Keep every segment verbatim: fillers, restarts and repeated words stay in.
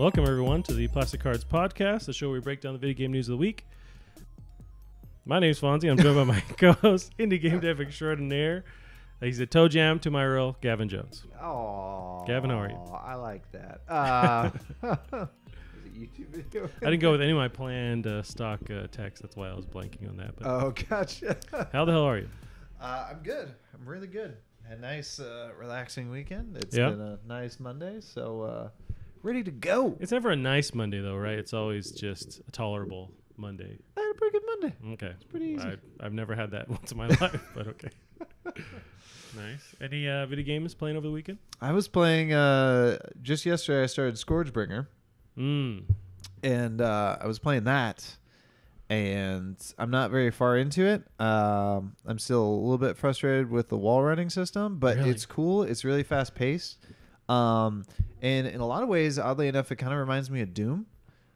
Welcome, everyone, to the Plastic Cards Podcast, the show where we break down the video game news of the week. My name's Fonzie. I'm joined by my co-host, indie game dev extraordinaire. He's a toe jam to my reel, Gavin Jones. Oh, Gavin, how are you? I like that. Uh, is it YouTube video? I didn't go with any of my planned uh, stock uh, text. That's why I was blanking on that. But oh, gotcha. How the hell are you? Uh, I'm good. I'm really good. A nice, uh, relaxing weekend. It's yep. been a nice Monday, so uh, ready to go. It's never a nice Monday, though, right? It's always just a tolerable Monday. I had a pretty good Monday. Okay. It's pretty easy. I, I've never had that once in my life, but okay. Nice. Any uh, video games playing over the weekend? I was playing, uh, just yesterday I started Scourgebringer, mm. and uh, I was playing that. And I'm not very far into it. Um, I'm still a little bit frustrated with the wall running system, but really? It's cool. It's really fast paced. Um, and in a lot of ways, oddly enough, it kind of reminds me of Doom.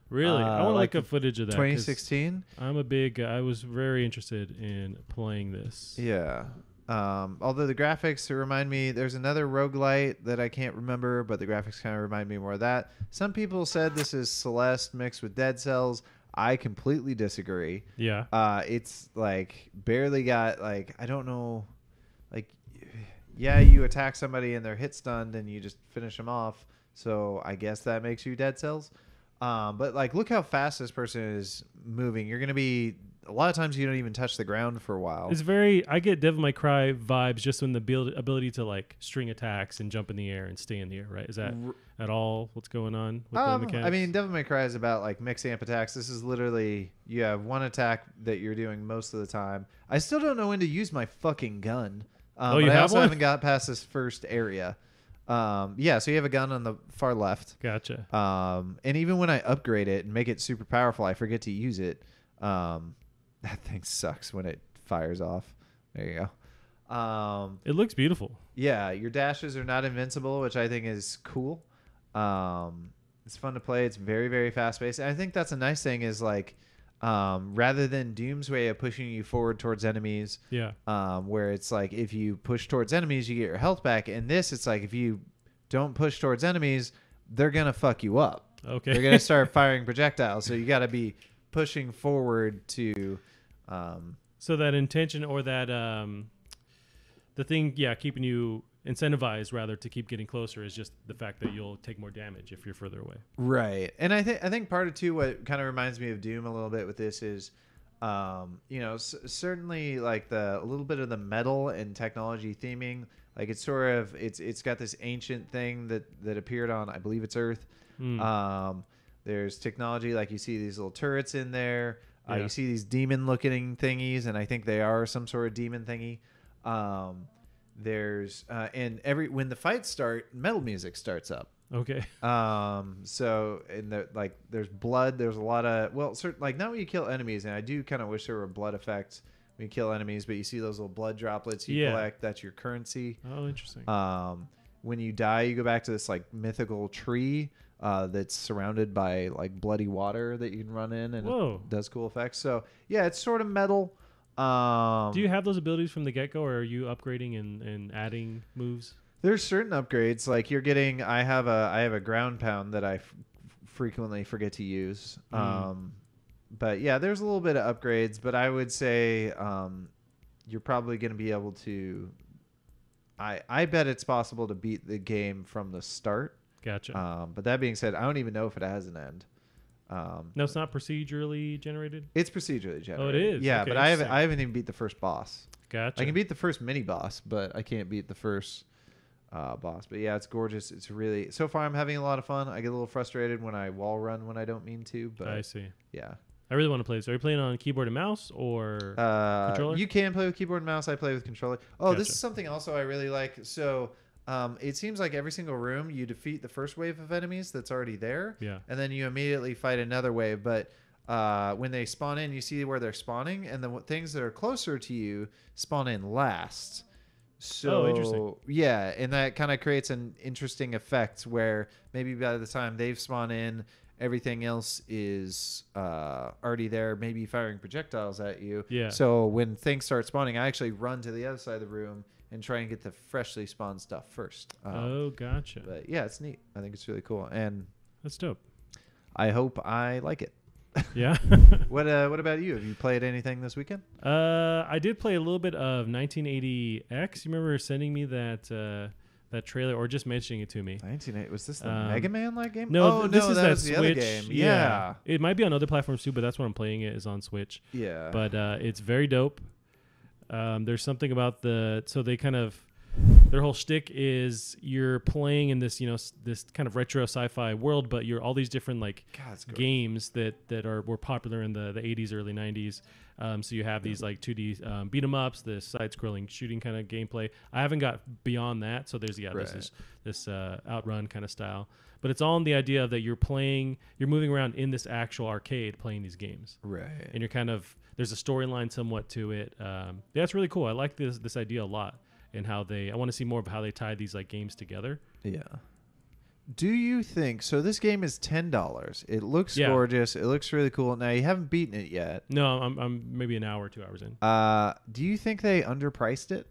Really? Uh, I want to like look up footage of that. twenty sixteen. I'm a big, uh, I was very interested in playing this. Yeah. Um, although the graphics remind me, there's another roguelite that I can't remember, but the graphics kind of remind me more of that. Some people said this is Celeste mixed with Dead Cells. I completely disagree. Yeah. Uh, it's like barely got like, I don't know, like, yeah, you attack somebody and they're hit stunned and you just finish them off. So I guess that makes you Dead Cells. Um, but like, look how fast this person is moving. You're going to be, a lot of times you don't even touch the ground for a while. It's very, I get Devil May Cry vibes just in the build, ability to like string attacks and jump in the air and stay in the air, right? Is that R- at all what's going on with um, the mechanics? I mean, Devil May Cry is about like mixing up attacks. This is literally, you have one attack that you're doing most of the time. I still don't know when to use my fucking gun. Um, oh, you but have I also one? Haven't got past this first area. Um, yeah, so you have a gun on the far left. Gotcha. Um, and even when I upgrade it and make it super powerful, I forget to use it. Um, That thing sucks when it fires off. There you go. Um, it looks beautiful. Yeah, your dashes are not invincible, which I think is cool. Um, it's fun to play. It's very, very fast-paced. And I think that's a nice thing is, like, um, rather than Doom's way of pushing you forward towards enemies, yeah, um, where it's like if you push towards enemies, you get your health back. In this, it's like if you don't push towards enemies, they're going to fuck you up. Okay. They're going to start firing projectiles, so you got to be pushing forward to... Um, so that intention or that um, the thing, yeah, keeping you incentivized rather to keep getting closer is just the fact that you'll take more damage if you're further away. Right. And I think I think part of too what kind of reminds me of Doom a little bit with this is, um, you know, c- certainly like the a little bit of the metal and technology theming. Like it's sort of it's it's got this ancient thing that that appeared on I believe it's Earth. Mm. Um, there's technology like you see these little turrets in there. Uh, yeah. You see these demon-looking thingies, and I think they are some sort of demon thingy. Um, there's uh, and every when the fights start, metal music starts up. Okay. Um. So and the, like, there's blood. There's a lot of well, certain like not when you kill enemies, and I do kind of wish there were blood effects when you kill enemies, but you see those little blood droplets you yeah. collect. That's your currency. Oh, interesting. Um, when you die, you go back to this like mythical tree. Uh, that's surrounded by like bloody water that you can run in and Whoa. It does cool effects. So yeah, it's sort of metal. Um, Do you have those abilities from the get-go or are you upgrading and, and adding moves? There's certain upgrades like you're getting, I have a, I have a ground pound that I f- frequently forget to use. Mm. Um, but yeah, there's a little bit of upgrades, but I would say um, you're probably going to be able to, I, I bet it's possible to beat the game from the start. Gotcha. Um, but that being said, I don't even know if it has an end. Um, no, it's not procedurally generated? It's procedurally generated. Oh, it is? Yeah, okay, but I haven't, I haven't even beat the first boss. Gotcha. I can beat the first mini-boss, but I can't beat the first uh, boss. But yeah, it's gorgeous. It's really... So far, I'm having a lot of fun. I get a little frustrated when I wall run when I don't mean to. But I see. Yeah. I really want to play this. Are you playing on keyboard and mouse or uh, controller? You can play with keyboard and mouse. I play with controller. Oh, gotcha. This is something also I really like. So... Um, it seems like every single room you defeat the first wave of enemies that's already there. Yeah. And then you immediately fight another wave. But uh, when they spawn in, you see where they're spawning. And the w- things that are closer to you spawn in last. So, oh, interesting. Yeah. And that kind of creates an interesting effect where maybe by the time they've spawned in, everything else is uh, already there, maybe firing projectiles at you. Yeah. So when things start spawning, I actually run to the other side of the room and try and get the freshly spawned stuff first. Um, oh, gotcha. But yeah, it's neat. I think it's really cool. And that's dope. I hope I like it. Yeah. What uh, what about you? Have you played anything this weekend? Uh, I did play a little bit of nineteen eighty X. You remember sending me that uh, that trailer, or just mentioning it to me? nineteen eighty Was this the um, Mega Man like game? No, oh, th- this no, is that, that was Switch. The other game. Yeah. yeah, it might be on other platforms too, but that's what I'm playing. It is on Switch. Yeah, but uh, it's very dope. Um, there's something about the so they kind of their whole shtick is you're playing in this, you know, s- this kind of retro sci-fi world, but you're all these different like God, games that, that are were popular in the, the eighties, early nineties. Um, so you have these like two D um, beat 'em ups, this side-scrolling shooting kind of gameplay. I haven't got beyond that, so there's yeah, right. this is this uh, Outrun kind of style, but it's all in the idea that you're playing, you're moving around in this actual arcade playing these games, right? And you're kind of there's a storyline somewhat to it. Um, yeah, it's really cool. I like this this idea a lot. And how they, I want to see more of how they tie these like games together. Yeah. Do you think so? This game is ten dollars. It looks yeah. gorgeous. It looks really cool. Now you haven't beaten it yet. No, I'm, I'm maybe an hour, or two hours in. Uh, do you think they underpriced it?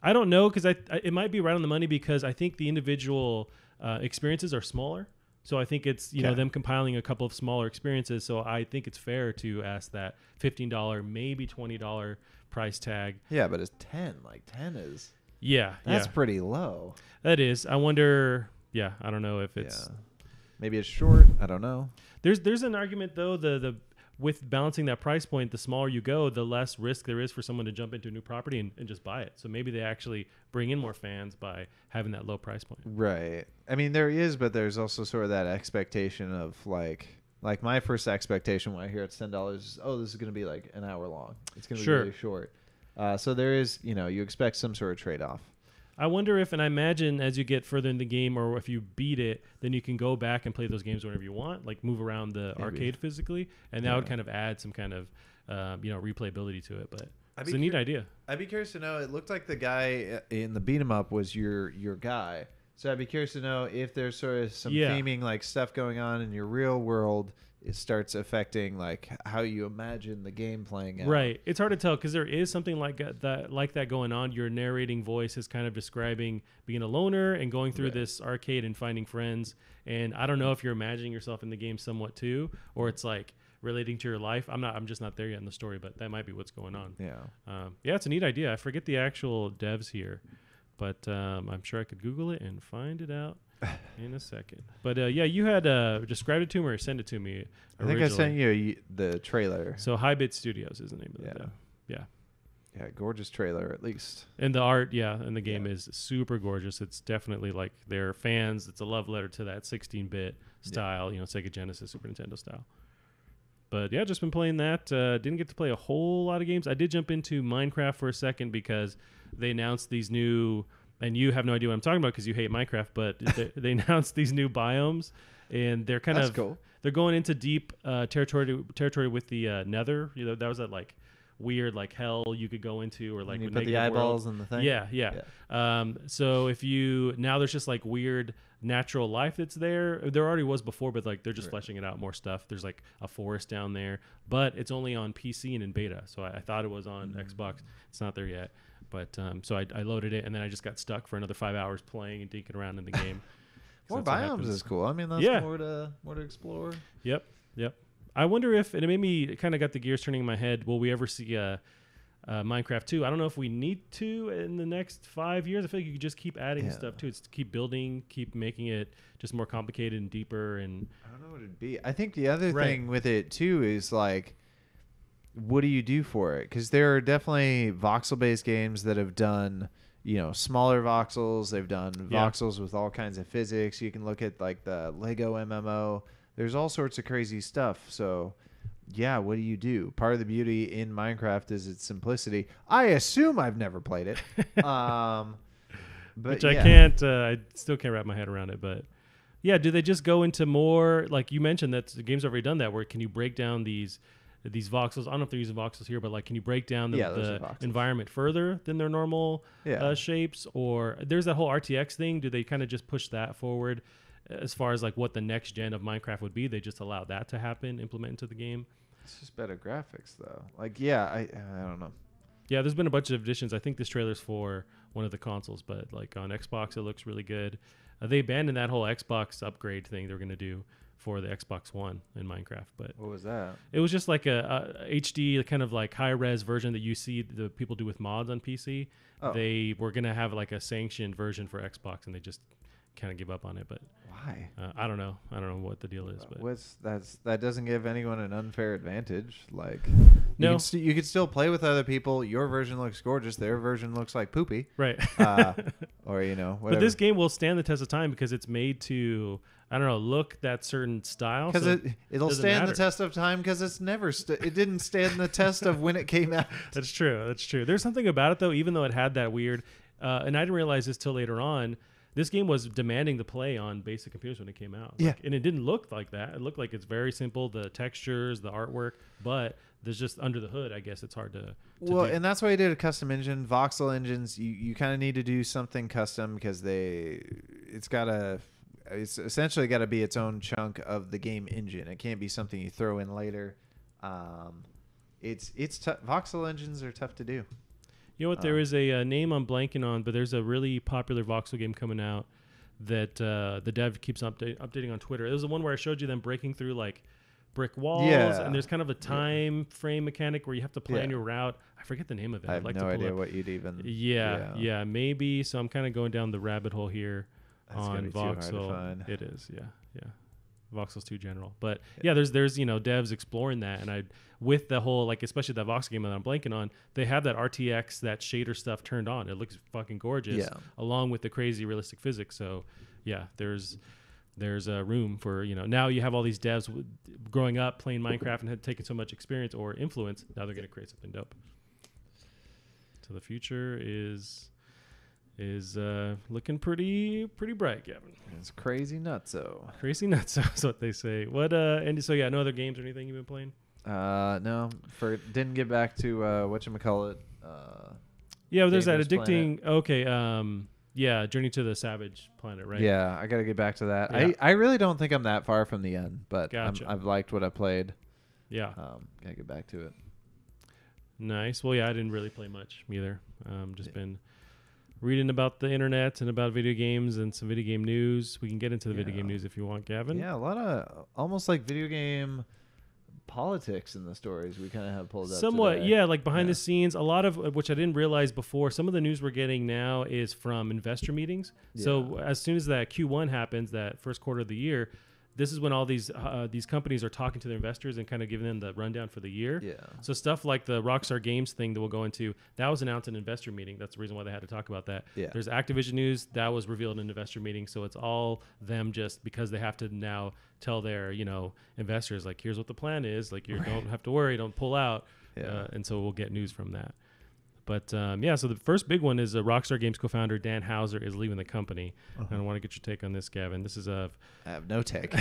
I don't know, because I, I it might be right on the money, because I think the individual uh, experiences are smaller. So I think it's you okay. know them compiling a couple of smaller experiences. So I think it's fair to ask that fifteen dollar, maybe twenty dollar. price tag. Yeah, but it's ten. Like ten is yeah that's yeah. pretty low. That is. I wonder. Yeah, I don't know if it's yeah. maybe it's short. I don't know. There's there's an argument though. The the with balancing that price point, the smaller you go, the less risk there is for someone to jump into a new property and, and just buy it. So maybe they actually bring in more fans by having that low price point. Right. I mean, there is, but there's also sort of that expectation of like. Like, my first expectation when I hear it's ten dollars is, oh, this is going to be, like, an hour long. It's going to sure. be really short. Uh, so there is, you know, you expect some sort of trade-off. I wonder if, and I imagine as you get further in the game or if you beat it, then you can go back and play those games whenever you want, like move around the Maybe. arcade physically, and that yeah. would kind of add some kind of, uh, you know, replayability to it, but... It's a neat cur- idea. I'd be curious to know, it looked like the guy in the beat-em-up was your your guy. So I'd be curious to know if there's sort of some yeah. theming like stuff going on in your real world. It starts affecting like how you imagine the game playing out. Right. It's hard to tell because there is something like that, like that going on. Your narrating voice is kind of describing being a loner and going through right. this arcade and finding friends. And I don't know if you're imagining yourself in the game somewhat too, or it's like relating to your life. I'm not. I'm just not there yet in the story, but that might be what's going on. Yeah. Um, yeah. It's a neat idea. I forget the actual devs here. But um, I'm sure I could Google it and find it out in a second. But uh, yeah, you had uh, described it to me or send it to me. I originally. think I sent you the trailer. So High Bit Studios is the name of yeah. that. Yeah. Yeah, gorgeous trailer at least. And the art, yeah, and the game yeah. is super gorgeous. It's definitely like their fans. It's a love letter to that sixteen-bit style, yeah. you know, Sega Genesis, Super Nintendo style. But yeah, just been playing that. Uh, didn't get to play a whole lot of games. I did jump into Minecraft for a second because they announced these new, and you have no idea what I'm talking about because you hate Minecraft, but they, they announced these new biomes, and they're kind That's of cool. they're going into deep uh, territory to, territory with the uh, Nether. You know, that was that like weird like hell you could go into, or like you put the eyeballs world. in the thing. Yeah, yeah. yeah. Um, so if you now there's just like weird. natural life that's there. There already was before, but like they're just right. fleshing it out more stuff. There's like a forest down there, but it's only on P C and in beta. So I, I thought it was on mm-hmm. Xbox. It's not there yet. But um, so I, I loaded it, and then I just got stuck for another five hours playing and dinking around in the game. More biomes is cool. I mean, that's yeah. more to more to explore. Yep, yep. I wonder if, and it made me it kind of got the gears turning in my head. Will we ever see a? Uh, Minecraft two. I don't know if we need to in the next five years. I feel like you could just keep adding yeah. stuff to it. Just keep building, keep making it just more complicated and deeper. And I don't know what it'd be. I think the other right. thing with it too is like, what do you do for it? Because there are definitely voxel-based games that have done, you know, smaller voxels. They've done yeah. voxels with all kinds of physics. You can look at like the Lego M M O. There's all sorts of crazy stuff. So. Yeah, what do you do? Part of the beauty in Minecraft is its simplicity. I assume I've never played it. um, but Which I yeah. can't, uh, I still can't wrap my head around it. But yeah, do they just go into more, like you mentioned that the game's already done that, where can you break down these these voxels? I don't know if they're using voxels here, but like can you break down the, yeah, the environment further than their normal yeah. uh, shapes? Or there's that whole R T X thing. Do they kind of just push that forward? As far as like what the next gen of Minecraft would be, they just allow that to happen, implement into the game. It's just better graphics though. Like, yeah, I I don't know. Yeah, there's been a bunch of additions. I think this trailer's for one of the consoles, but like on Xbox, it looks really good. Uh, they abandoned that whole Xbox upgrade thing they were going to do for the Xbox One in Minecraft. But what was that? It was just like a, a H D kind of like high res version that you see the people do with mods on P C. Oh. They were gonna have like a sanctioned version for Xbox, and they just kind of give up on it. But why? Uh, I don't know. I don't know what the deal is. But What's, that's that doesn't give anyone an unfair advantage. Like, no, you can, st- you can still play with other people. Your version looks gorgeous. Their version looks like poopy. Right. uh, or you know, whatever. But this game will stand the test of time because it's made to, I don't know, look that certain style. Because so it it'll stand matter. the test of time because it's never st- it didn't stand the test of when it came out. That's true. That's true. There's something about it though, even though it had that weird, uh, and I didn't realize this till later on. This game was demanding to play on basic computers when it came out. Yeah. Like, and it didn't look like that. It looked like it's very simple, the textures, the artwork, but there's just under the hood, I guess it's hard to, to Well, do. And that's why I did a custom engine. Voxel engines, you, you kind of need to do something custom because they, it's got to, it's essentially got to be its own chunk of the game engine. It can't be something you throw in later. Um, it's it's t- Voxel engines are tough to do. You know what? There is a uh, name I'm blanking on, but there's a really popular voxel game coming out that uh, the dev keeps update, updating on Twitter. It was the one where I showed you them breaking through like brick walls, yeah. and there's kind of a time yeah. frame mechanic where you have to plan yeah. your route. I forget the name of it. I have I'd like no to idea up. what you'd even. Yeah, yeah, yeah, maybe. So I'm kind of going down the rabbit hole here That's on voxel. It is, yeah, yeah. Voxel's too general, but yeah, there's there's you know devs exploring that, and I with the whole like especially that voxel game that I'm blanking on, they have that R T X that shader stuff turned on. It looks fucking gorgeous, yeah. along with the crazy realistic physics. So yeah, there's there's a room for you know now you have all these devs w- growing up playing Minecraft and had taken so much experience or influence. Now they're gonna create something dope. So the future is. Is uh, looking pretty pretty bright, Gavin. It's crazy nutso. Crazy nutso is what they say. What uh, and so yeah, no other games or anything you've been playing? Uh, no, for didn't get back to uh, whatchamacallit. Uh, yeah, well, there's that addicting. Planet. Okay, um, yeah, Journey to the Savage Planet, right? Yeah, I got to get back to that. Yeah. I, I really don't think I'm that far from the end, but gotcha. I've liked what I played. Yeah, um, gotta get back to it. Nice. Well, yeah, I didn't really play much either. Um, just yeah. been. Reading about the internet and about video games and some video game news. We can get into the yeah. video game news if you want, Gavin. Yeah, a lot of almost like video game politics in the stories we kind of have pulled up. Somewhat, today. yeah, like behind yeah. the scenes. A lot of which I didn't realize before. Some of the news we're getting now is from investor meetings. Yeah. So as soon as that Q one happens, that first quarter of the year, this is when all these uh, these companies are talking to their investors and kind of giving them the rundown for the year. Yeah. So stuff like the Rockstar Games thing that we'll go into, that was announced in an investor meeting. That's the reason why they had to talk about that. Yeah. There's Activision news that was revealed in an investor meeting. So it's all them just because they have to now tell their you know investors like here's what the plan is. Like you right. don't have to worry, don't pull out. Yeah. Uh, and so we'll get news from that. But um, yeah, so the first big one is uh, Rockstar Games co-founder Dan Houser is leaving the company. Uh-huh. And I want to get your take on this, Gavin. This is a... I have no take.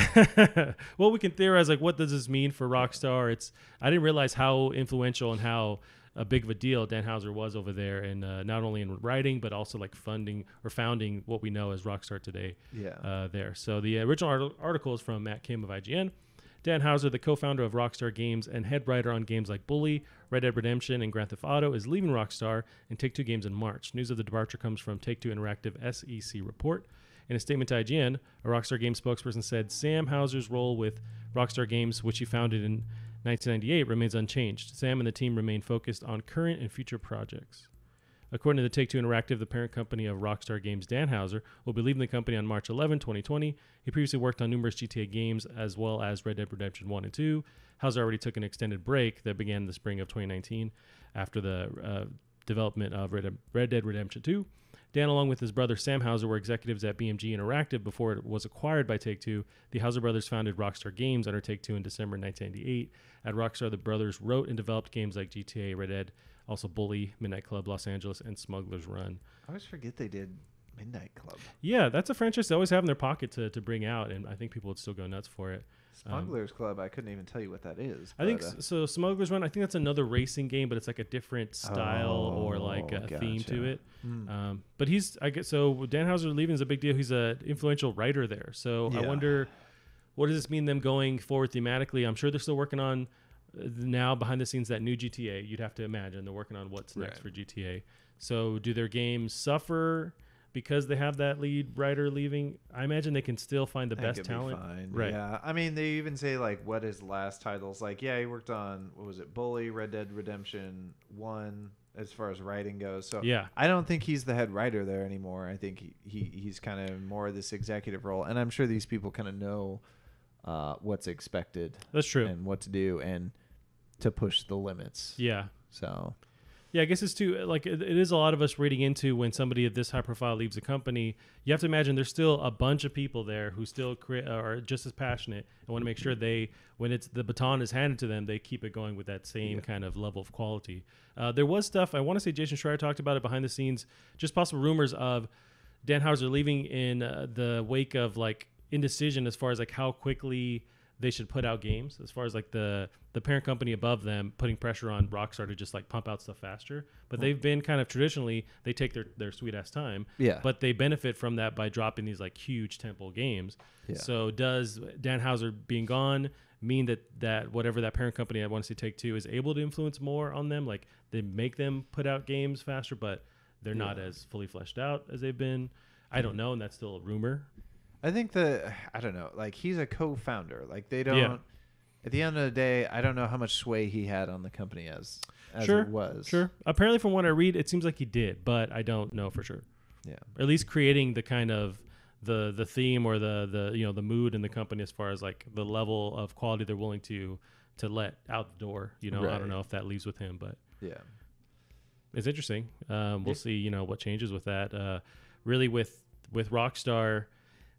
Well, we can theorize, like, what does this mean for Rockstar? It's I didn't realize how influential and how uh, big of a deal Dan Houser was over there, and uh, not only in writing, but also, like, funding or founding what we know as Rockstar today yeah. uh, there. So the original art- article is from Matt Kim of I G N. Dan Houser, the co-founder of Rockstar Games and head writer on games like Bully, Red Dead Redemption, and Grand Theft Auto, is leaving Rockstar and Take-Two Games in March. News of the departure comes from Take-Two Interactive S E C report. In a statement to I G N, a Rockstar Games spokesperson said Sam Houser's role with Rockstar Games, which he founded in nineteen ninety-eight, remains unchanged. Sam and the team remain focused on current and future projects. According to the Take-Two Interactive, the parent company of Rockstar Games, Dan Houser, will be leaving the company on March eleventh, twenty twenty. He previously worked on numerous G T A games as well as Red Dead Redemption one and two. Houser already took an extended break that began in the spring of twenty nineteen after the uh, development of Red, Red Dead Redemption two. Dan, along with his brother Sam Houser, were executives at B M G Interactive before it was acquired by Take-Two. The Houser brothers founded Rockstar Games under Take-Two in December nineteen ninety-eight. At Rockstar, the brothers wrote and developed games like G T A, Red Dead, also Bully, Midnight Club, Los Angeles, and Smuggler's Run. I always forget they did Midnight Club. Yeah, that's a franchise they always have in their pocket to, to bring out, and I think people would still go nuts for it. Smuggler's um, Club, I couldn't even tell you what that is. I think uh, so. Smuggler's Run, I think that's another racing game, but it's like a different style oh, or like a gotcha. theme to it. Mm. Um, but he's, I guess, so Dan Houser leaving is a big deal. He's an influential writer there. So yeah. I wonder, what does this mean them going forward thematically? I'm sure they're still working on now behind the scenes that new G T A. You'd have to imagine they're working on what's right. next for G T A. So do their games suffer because they have that lead writer leaving, I imagine they can still find the best talent. Fine. Right. Yeah. I mean, they even say, like, what his last titles. Like, yeah, he worked on, what was it, Bully, Red Dead Redemption one, as far as writing goes. So yeah. I don't think he's the head writer there anymore. I think he, he he's kind of more of this executive role. And I'm sure these people kind of know uh, what's expected. That's true. And what to do and to push the limits. Yeah. So... Yeah, I guess it's too, like, it is a lot of us reading into when somebody of this high profile leaves a company. You have to imagine there's still a bunch of people there who still create, are just as passionate and want to make sure they, when it's the baton is handed to them, they keep it going with that same yeah. kind of level of quality. Uh, there was stuff, I want to say Jason Schreier talked about it behind the scenes, just possible rumors of Dan Houser leaving in uh, the wake of, like, indecision as far as, like, how quickly they should put out games, as far as like the the parent company above them putting pressure on Rockstar to just like pump out stuff faster. But they've been kind of traditionally, they take their, their sweet ass time. Yeah. But they benefit from that by dropping these like huge temple games. Yeah. So does Dan Houser being gone mean that that whatever that parent company I want to see Take-Two is able to influence more on them? Like they make them put out games faster, but they're yeah. not as fully fleshed out as they've been. I don't know, and that's still a rumor. I think the, I don't know, like he's a co-founder. Like they don't, yeah. at the end of the day, I don't know how much sway he had on the company as, as sure, it was. Sure. Apparently from what I read, it seems like he did, but I don't know for sure. Yeah. Or at least creating the kind of the, the theme or the, the, you know, the mood in the company as far as like the level of quality they're willing to, to let out the door, you know, right. I don't know if that leaves with him, but yeah, it's interesting. Um, we'll yeah. see, you know, what changes with that, uh, really with, with Rockstar.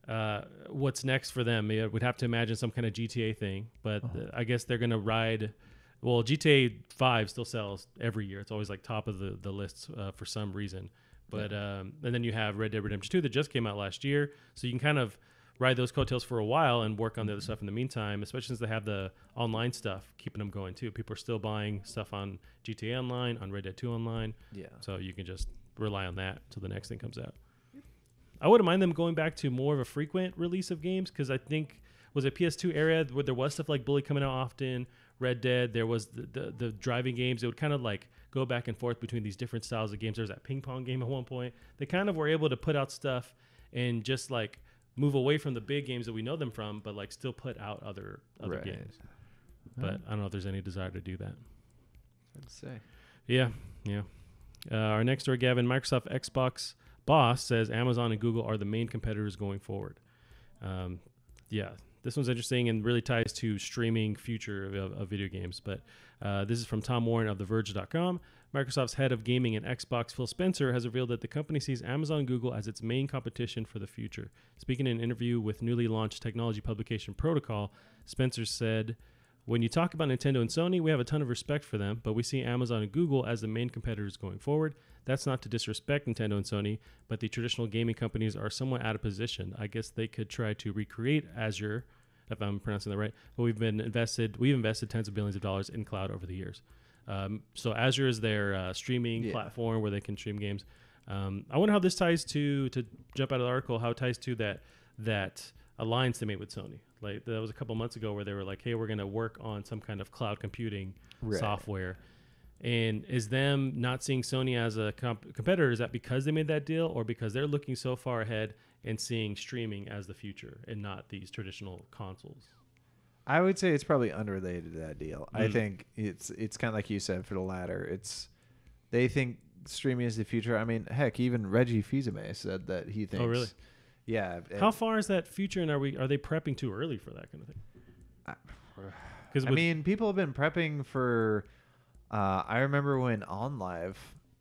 Uh, what's next for them? It would have to imagine some kind of G T A thing, but uh-huh. I guess they're going to ride. Well, G T A five still sells every year. It's always like top of the, the lists uh, for some reason. But yeah. um, and then you have Red Dead Redemption two that just came out last year. So you can kind of ride those coattails for a while and work on the other mm-hmm. stuff in the meantime, especially since they have the online stuff keeping them going too. People are still buying stuff on G T A Online, on Red Dead two Online. Yeah. So you can just rely on that till the next thing comes out. I wouldn't mind them going back to more of a frequent release of games because I think was a P S two era where there was stuff like Bully coming out often, Red Dead. There was the, the the driving games. It would kind of like go back and forth between these different styles of games. There was that ping pong game at one point. They kind of were able to put out stuff and just like move away from the big games that we know them from, but like still put out other other right. games. But I don't know if there's any desire to do that. I'd say. Yeah, yeah. Uh, our next door, Gavin, Microsoft Xbox boss says Amazon and Google are the main competitors going forward. Um, yeah, this one's interesting and really ties to streaming future of, of video games. But uh, this is from Tom Warren of the verge dot com. Microsoft's head of gaming and Xbox, Phil Spencer, has revealed that the company sees Amazon and Google as its main competition for the future. Speaking in an interview with newly launched technology publication Protocol, Spencer said, "When you talk about Nintendo and Sony, we have a ton of respect for them, but we see Amazon and Google as the main competitors going forward. That's not to disrespect Nintendo and Sony, but the traditional gaming companies are somewhat out of position. I guess they could try to recreate Azure, if I'm pronouncing that right, but we've been invested, we've invested tens of billions of dollars in cloud over the years. Um, so Azure is their uh, streaming yeah. platform where they can stream games. Um, I wonder how this ties to, to jump out of the article, how it ties to that that alliance they made with Sony. Like that was a couple months ago where they were like, hey, we're going to work on some kind of cloud computing right. software. And is them not seeing Sony as a comp- competitor, is that because they made that deal or because they're looking so far ahead and seeing streaming as the future and not these traditional consoles? I would say it's probably unrelated to that deal. Mm. I think it's it's kind of like you said for the latter. It's they think streaming is the future. I mean, heck, even Reggie Fils-Aimé said that he thinks. Oh, really? Yeah. How far is that future, and are we are they prepping too early for that kind of thing? Because I mean, people have been prepping for. Uh, I remember when OnLive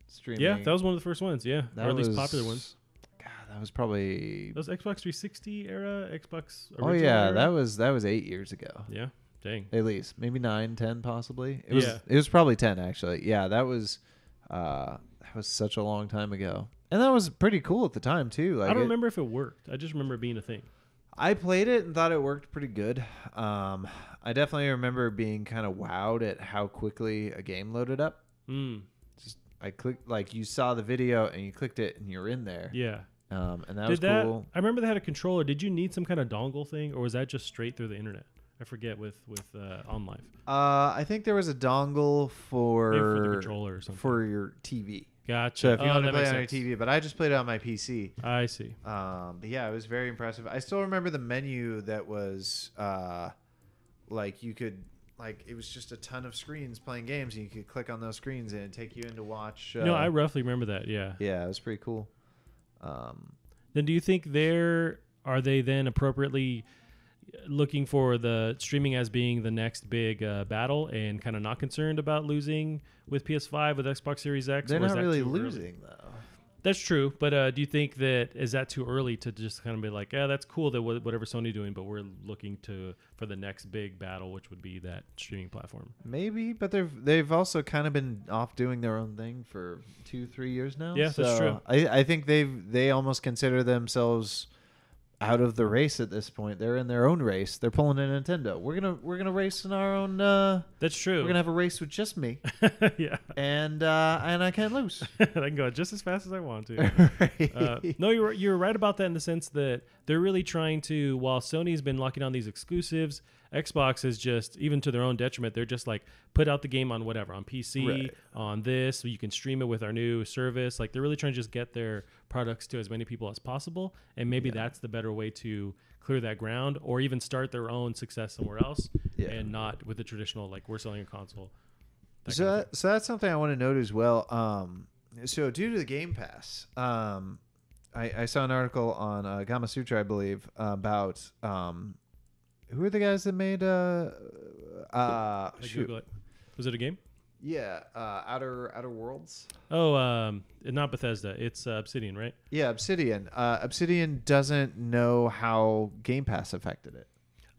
streaming. Yeah, that was one of the first ones. Yeah, that or at was, least popular ones. God, that was probably that was Xbox three sixty era, Xbox. Oh yeah, era. that was that was eight years ago. Yeah, dang. At least maybe nine, ten, possibly. It was yeah. it was probably ten actually. Yeah, that was uh, that was such a long time ago, and that was pretty cool at the time too. Like I don't it, remember if it worked. I just remember it being a thing. I played it and thought it worked pretty good. Um, I definitely remember being kind of wowed at how quickly a game loaded up. Mm. Just I clicked, like you saw the video and you clicked it and you're in there. Yeah. Um, and that Did was that, cool. I remember they had a controller. Did you need some kind of dongle thing, or was that just straight through the internet? I forget with with uh, OnLive. Uh, I think there was a dongle for, for the controller or something for your T V. Gotcha. So if you oh, want to play it on your T V, but I just played it on my P C. I see. Um, but yeah, it was very impressive. I still remember the menu that was uh, like you could like it was just a ton of screens playing games, and you could click on those screens and it'd take you in to watch. Uh, no, I roughly remember that. Yeah. Yeah, it was pretty cool. Um, then do you think they're are they then appropriately looking for the streaming as being the next big uh, battle and kind of not concerned about losing with P S five, with Xbox Series X? They're not really losing, though. That's true. But uh, do you think that, is that too early to just kind of be like, yeah, that's cool that w- whatever Sony doing, but we're looking to for the next big battle, which would be that streaming platform? Maybe, but they've they've also kind of been off doing their own thing for two, three years now. Yeah, so that's true. I, I think they've they almost consider themselves out of the race at this point. They're in their own race. They're pulling a Nintendo. We're gonna we're gonna race in our own. Uh, That's true. We're gonna have a race with just me. Yeah. And uh, and I can't lose. I can go just as fast as I want to. Right. Uh, no, you're you're right about that in the sense that they're really trying to. While Sony's been locking on these exclusives, Xbox is just, even to their own detriment, they're just like, put out the game on whatever, on P C, right, on this, so you can stream it with our new service. Like, they're really trying to just get their products to as many people as possible, and maybe yeah. that's the better way to clear that ground, or even start their own success somewhere else, yeah. and not with the traditional, like, we're selling a console. That so, that, so that's something I want to note as well. Um, so due to the Game Pass, um, I, I saw an article on uh, Gama Sutra, I believe, about... Um, who are the guys that made uh uh shoot. It. Was it a game? Yeah, uh, Outer Outer Worlds. Oh, um, not Bethesda. It's uh, Obsidian, right? Yeah, Obsidian. Uh, Obsidian doesn't know how Game Pass affected it.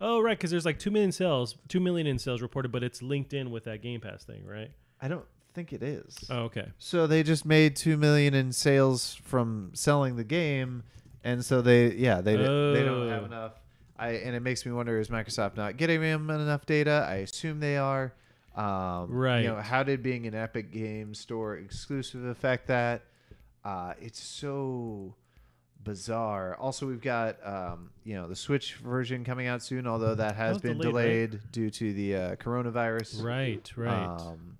Oh, right, because there's like two million sales, two million in sales reported, but it's linked in with that Game Pass thing, right? I don't think it is. Oh, okay. So they just made two million in sales from selling the game, and so they yeah they oh. they don't have enough. I, and it makes me wonder, is Microsoft not getting them enough data? I assume they are. Um, right. You know, how did being an Epic Games Store exclusive affect that? Uh, it's so bizarre. Also, we've got, um, you know, the Switch version coming out soon, although that has that been delayed, delayed right? due to the uh, coronavirus. Right, right. Um,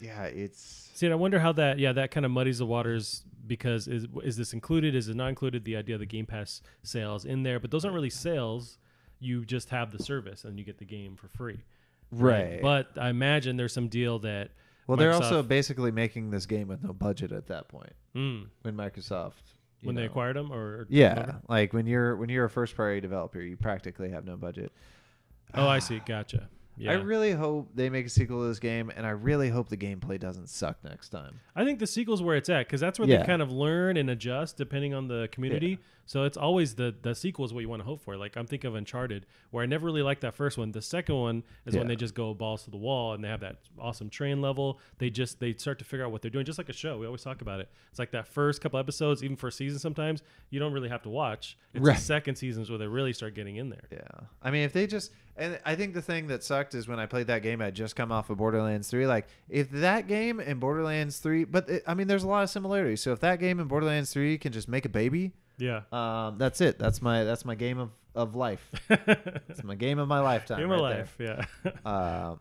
yeah, it's... See, and I wonder how that, yeah, that kind of muddies the waters, because is is this included? Is it not included? The idea of the Game Pass sales in there, but those aren't really sales. You just have the service and you get the game for free. Right. But I imagine there's some deal that... Well, Microsoft... they're also basically making this game with no budget at that point. Mm. When Microsoft... When know, they acquired them? Or yeah. Whatever. Like when you're when you're a first-party developer, you practically have no budget. Oh, I see. Gotcha. Yeah. I really hope they make a sequel to this game, and I really hope the gameplay doesn't suck next time. I think the sequel's where it's at, because that's where yeah. they kind of learn and adjust depending on the community. Yeah. So it's always the the sequel is what you want to hope for. Like, I'm thinking of Uncharted, where I never really liked that first one. The second one is yeah. when they just go balls to the wall, and they have that awesome train level. They just they start to figure out what they're doing, just like a show. We always talk about it. It's like that first couple episodes, even for a season sometimes, you don't really have to watch. It's right. the second seasons where they really start getting in there. Yeah. I mean, if they just... And I think the thing that sucked is when I played that game, I'd just come off of Borderlands Three. Like, if that game and Borderlands Three... But, it, I mean, there's a lot of similarities. So if that game and Borderlands Three can just make a baby... Yeah. Um, that's it. That's my that's my game of, of life. It's my game of my lifetime. Game right of life, there. yeah. uh,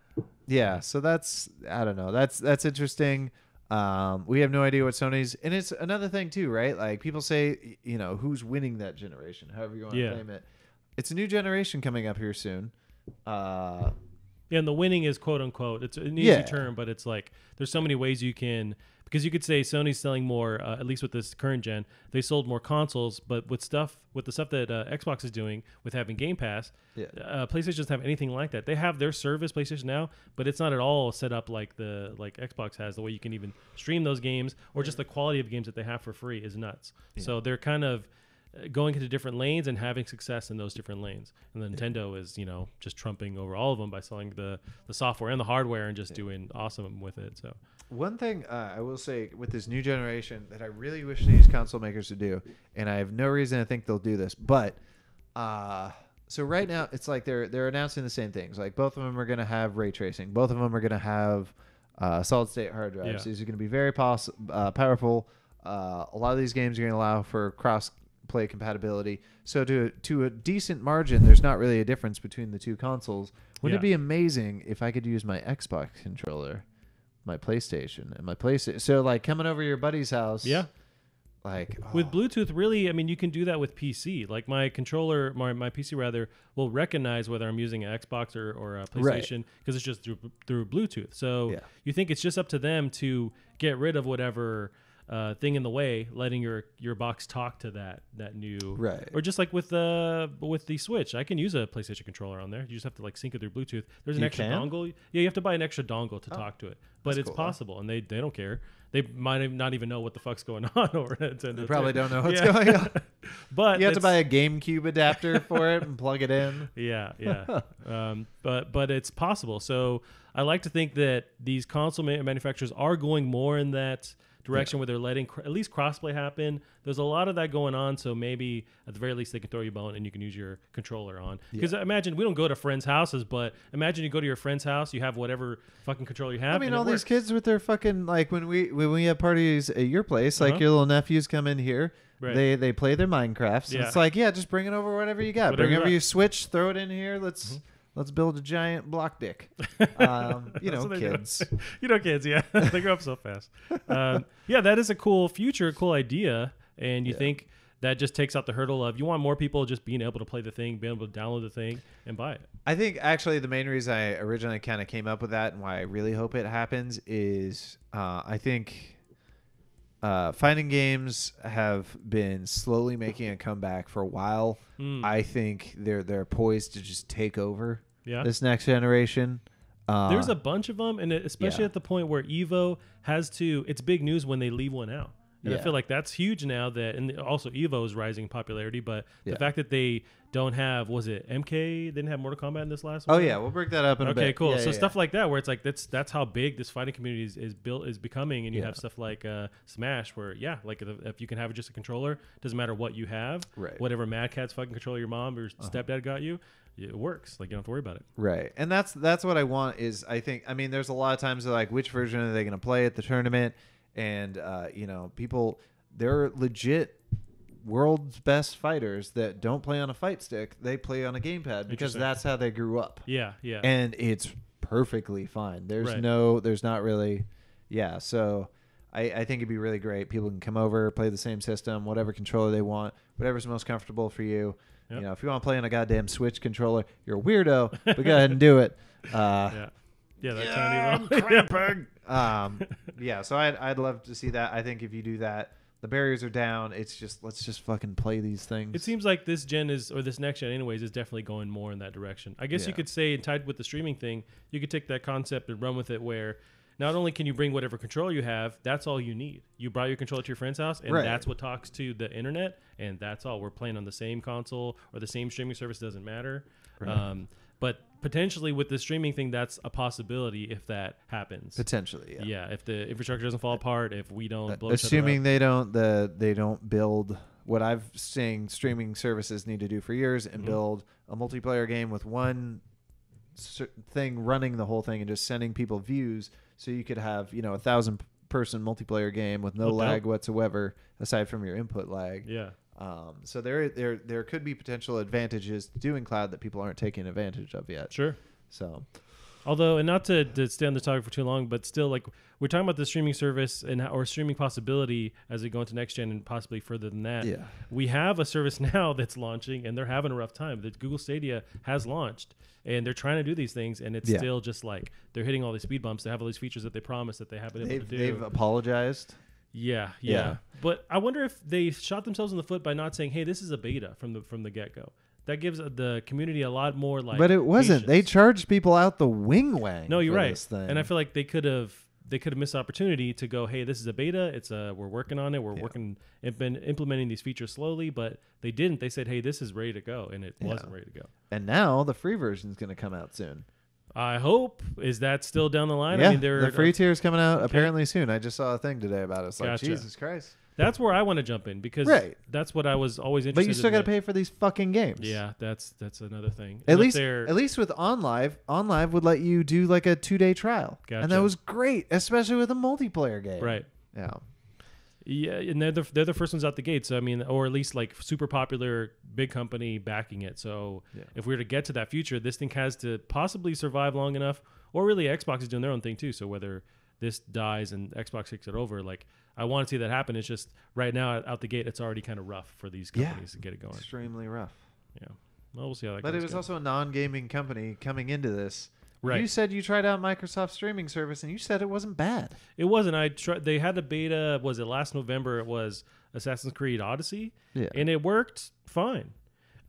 yeah, so that's, I don't know. That's that's interesting. Um, we have no idea what Sony's, and it's another thing too, right? Like, people say, you know, who's winning that generation, however you want to yeah. name it. It's a new generation coming up here soon. Uh, yeah, and the winning is quote unquote. It's an easy yeah. term, but it's like, there's so many ways you can... Because you could say Sony's selling more, uh, at least with this current gen, they sold more consoles, but with stuff, with the stuff that uh, Xbox is doing with having Game Pass, yeah. uh, PlayStation doesn't have anything like that. They have their service, PlayStation Now, but it's not at all set up like the like Xbox has, the way you can even stream those games, or just the quality of games that they have for free is nuts. Yeah. So they're kind of going into different lanes and having success in those different lanes. And the Nintendo yeah. is, you know, just trumping over all of them by selling the, the software and the hardware and just yeah. doing awesome with it. So one thing uh, I will say with this new generation that I really wish these console makers would do, and I have no reason to think they'll do this, but uh, so right now it's like they're they're announcing the same things. Like, both of them are going to have ray tracing. Both of them are going to have uh, solid-state hard drives. Yeah. These are going to be very pos- uh, powerful. Uh, a lot of these games are going to allow for cross play compatibility, so to to a decent margin there's not really a difference between the two consoles. Wouldn't yeah. it be amazing if I could use my Xbox controller my PlayStation and my PlayStation. So like coming over to your buddy's house. Yeah. Like oh. With Bluetooth, really, I mean, you can do that with P C. Like my controller, my, my P C rather, will recognize whether I'm using an Xbox or, or a PlayStation because right. it's just through, through Bluetooth. So yeah. you think it's just up to them to get rid of whatever uh, thing in the way, letting your, your box talk to that that new. Right. Or just like with the uh, with the Switch, I can use a PlayStation controller on there. You just have to like sync it through Bluetooth. There's an you extra can? dongle. Yeah, you have to buy an extra dongle to oh. talk to it. But That's it's cool. possible, and they, they don't care. They might not even know what the fuck's going on over at Nintendo. They probably don't know what's yeah. going on. But you have to buy a GameCube adapter for it and plug it in. Yeah, yeah. um, but but it's possible. So I like to think that these console manufacturers are going more in that direction yeah. where they're letting cr- at least crossplay happen. There's a lot of that going on, so maybe at the very least they can throw you a bone and you can use your controller on. Because yeah. imagine we don't go to friends' houses, but imagine you go to your friend's house, you have whatever fucking controller you have. I mean, all these kids with their fucking like when we when we have parties at your place, uh-huh. like your little nephews come in here, right. they they play their Minecrafts. Yeah. It's like yeah, just bring it over whatever you got, whatever bring over you your Switch, throw it in here. Let's. Mm-hmm. Let's build a giant block dick. Um, you know, kids. You know, kids, yeah. They grow up so fast. Um, yeah, that is a cool future, cool idea. And you yeah. think that just takes out the hurdle of you want more people just being able to play the thing, being able to download the thing and buy it. I think actually the main reason I originally kind of came up with that and why I really hope it happens is uh, I think uh, fighting games have been slowly making a comeback for a while. Mm. I think they're they're poised to just take over. Yeah. This next generation. Uh, There's a bunch of them, and especially yeah. at the point where Evo has to, it's big news when they leave one out. And yeah. I feel like that's huge now that, and also Evo is rising in popularity, but yeah. the fact that they don't have, was it M K? They didn't have Mortal Kombat in this last one? Oh, yeah. We'll break that up in okay, a bit. Okay, cool. Yeah, so yeah, stuff yeah. like that where it's like, that's that's how big this fighting community is, is built, is becoming. And you yeah. have stuff like uh, Smash where, yeah, like if, if you can have just a controller, doesn't matter what you have, right. whatever Mad Cat's fucking controller your mom or uh-huh. stepdad got you, it works. Like you don't have to worry about it. Right. And that's that's what I want is I think, I mean, there's a lot of times they're like, which version are they going to play at the tournament? And, uh, you know, people, they're legit world's best fighters that don't play on a fight stick. They play on a gamepad because that's how they grew up. Yeah. Yeah. And it's perfectly fine. There's right. no, there's not really. Yeah. So I, I think it'd be really great. People can come over, play the same system, whatever controller they want, whatever's most comfortable for you. Yep. You know, if you want to play on a goddamn Switch controller, you're a weirdo, but go ahead and do it. Uh, yeah. Yeah, that yeah, tiny little cramping. um, yeah, so I'd I'd love to see that. I think if you do that, the barriers are down. It's just let's just fucking play these things. It seems like this gen is, or this next gen, anyways, is definitely going more in that direction. I guess yeah. you could say, tied with the streaming thing, you could take that concept and run with it, where not only can you bring whatever controller you have, that's all you need. You brought your controller to your friend's house, and right. that's what talks to the internet, and that's all. We're playing on the same console or the same streaming service, doesn't matter. Right. Um, but potentially with the streaming thing, that's a possibility if that happens. Potentially, yeah. Yeah, if the infrastructure doesn't fall apart, if we don't uh, blow assuming they don't the they don't build what I've seen streaming services need to do for years and mm-hmm. build a multiplayer game with one thing running the whole thing and just sending people views, so you could have, you know, a thousand person multiplayer game with no okay. lag whatsoever aside from your input lag. Yeah. Um, so there, there, there could be potential advantages to doing cloud that people aren't taking advantage of yet. Sure. So, although, and not to, to stay on the topic for too long, but still, like we're talking about the streaming service and or streaming possibility as we go into next gen and possibly further than that. Yeah. We have a service now that's launching, and they're having a rough time. That Google Stadia has launched, and they're trying to do these things, and it's yeah. still just like they're hitting all these speed bumps. They have all these features that they promised that they haven't been able to do. They've apologized. Yeah, yeah, yeah. But I wonder if they shot themselves in the foot by not saying, "Hey, this is a beta from the from the get-go." That gives the community a lot more like. But it wasn't. Patience. They charged people out the wing wang. No, you're for right. This thing. And I feel like they could have they could have missed the opportunity to go, "Hey, this is a beta. It's a we're working on it. We're yeah. working and been implementing these features slowly." But they didn't. They said, "Hey, this is ready to go," and it yeah. wasn't ready to go. And now the free version is going to come out soon. I hope. Is that still down the line? Yeah, I mean, the free uh, tier is coming out okay. apparently soon. I just saw a thing today about it. It's like, gotcha. Jesus Christ. That's where I want to jump in because right. that's what I was always interested in. But you still got to pay for these fucking games. Yeah, that's that's another thing. At least, at least with OnLive, OnLive would let you do like a two-day trial. Gotcha. And that was great, especially with a multiplayer game. Right. Yeah. Yeah, and they're the, they're the first ones out the gate. So, I mean, or at least like super popular big company backing it. So yeah. if we were to get to that future, this thing has to possibly survive long enough, or really Xbox is doing their own thing too. So whether this dies and Xbox kicks it over. Like, I want to see that happen. It's just right now out the gate, it's already kind of rough for these companies yeah, to get it going. Extremely rough. Yeah. Well, we'll see how that goes. But it was going. also a non-gaming company coming into this. Right. You said you tried out Microsoft's streaming service, and you said it wasn't bad. It wasn't. I tried. They had the beta. Was it last November? It was Assassin's Creed Odyssey. Yeah. And it worked fine.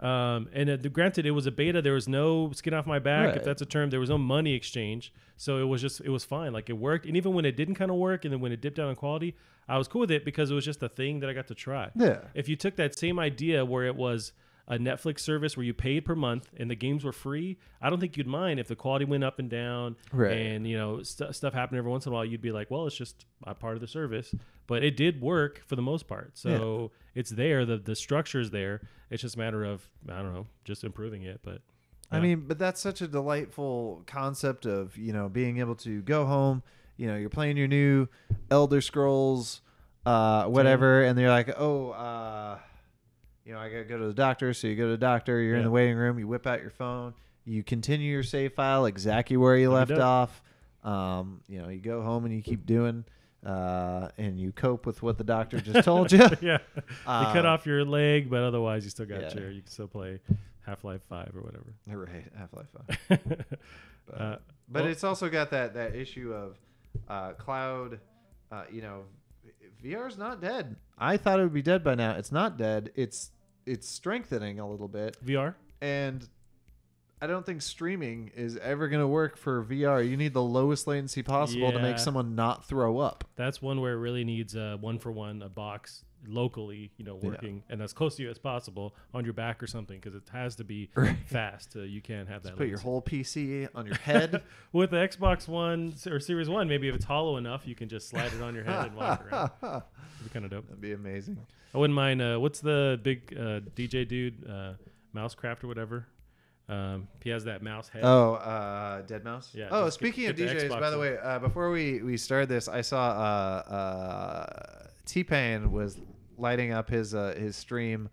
Um, and it, granted, it was a beta. There was no skin off my back, right. if that's a term. There was no money exchange. So it was just, it was fine. Like, it worked. And even when it didn't kind of work, and then when it dipped down in quality, I was cool with it because it was just a thing that I got to try. Yeah. If you took that same idea where it was a Netflix service where you paid per month and the games were free, I don't think you'd mind if the quality went up and down, right. and you know st- stuff happened every once in a while. You'd be like, well, it's just a part of the service. But it did work for the most part, so yeah. it's there. The the structure's there. It's just a matter of I don't know, just improving it. But yeah. I mean, but that's such a delightful concept of you know being able to go home. You know, you're playing your new Elder Scrolls, uh, whatever, yeah. and they're like, oh. Uh, You know, I gotta go to the doctor, so you go to the doctor, you're yeah. in the waiting room, you whip out your phone, you continue your save file exactly where you left off. Um, you know, you go home and you keep doing uh and you cope with what the doctor just told you. yeah. Uh, you cut off your leg, but otherwise you still got yeah. your you can still play Half-Life five or whatever. Right, Half-Life five. but uh, but well, it's also got that that issue of uh cloud uh you know V R's not dead. I thought it would be dead by now. It's not dead. It's It's strengthening a little bit. V R? And I don't think streaming is ever going to work for V R. You need the lowest latency possible yeah. to make someone not throw up. That's one where it really needs a one-for-one, a box locally, you know, working, yeah. and as close to you as possible on your back or something, because it has to be right. fast. Uh, you can't have Just that. Put latency. Your whole P C on your head. With the Xbox One or Series One, maybe if it's hollow enough, you can just slide it on your head and walk around. It'd be kind of dope. That'd be amazing. I wouldn't mind. Uh, what's the big uh, D J dude, uh, Mousecraft or whatever? Um, he has that mouse head. Oh, uh, Dead Mouse. Yeah. Oh, speaking get, get of D Js, by one. the way, uh, before we we started this, I saw. Uh, uh, T-Pain was lighting up his uh, his stream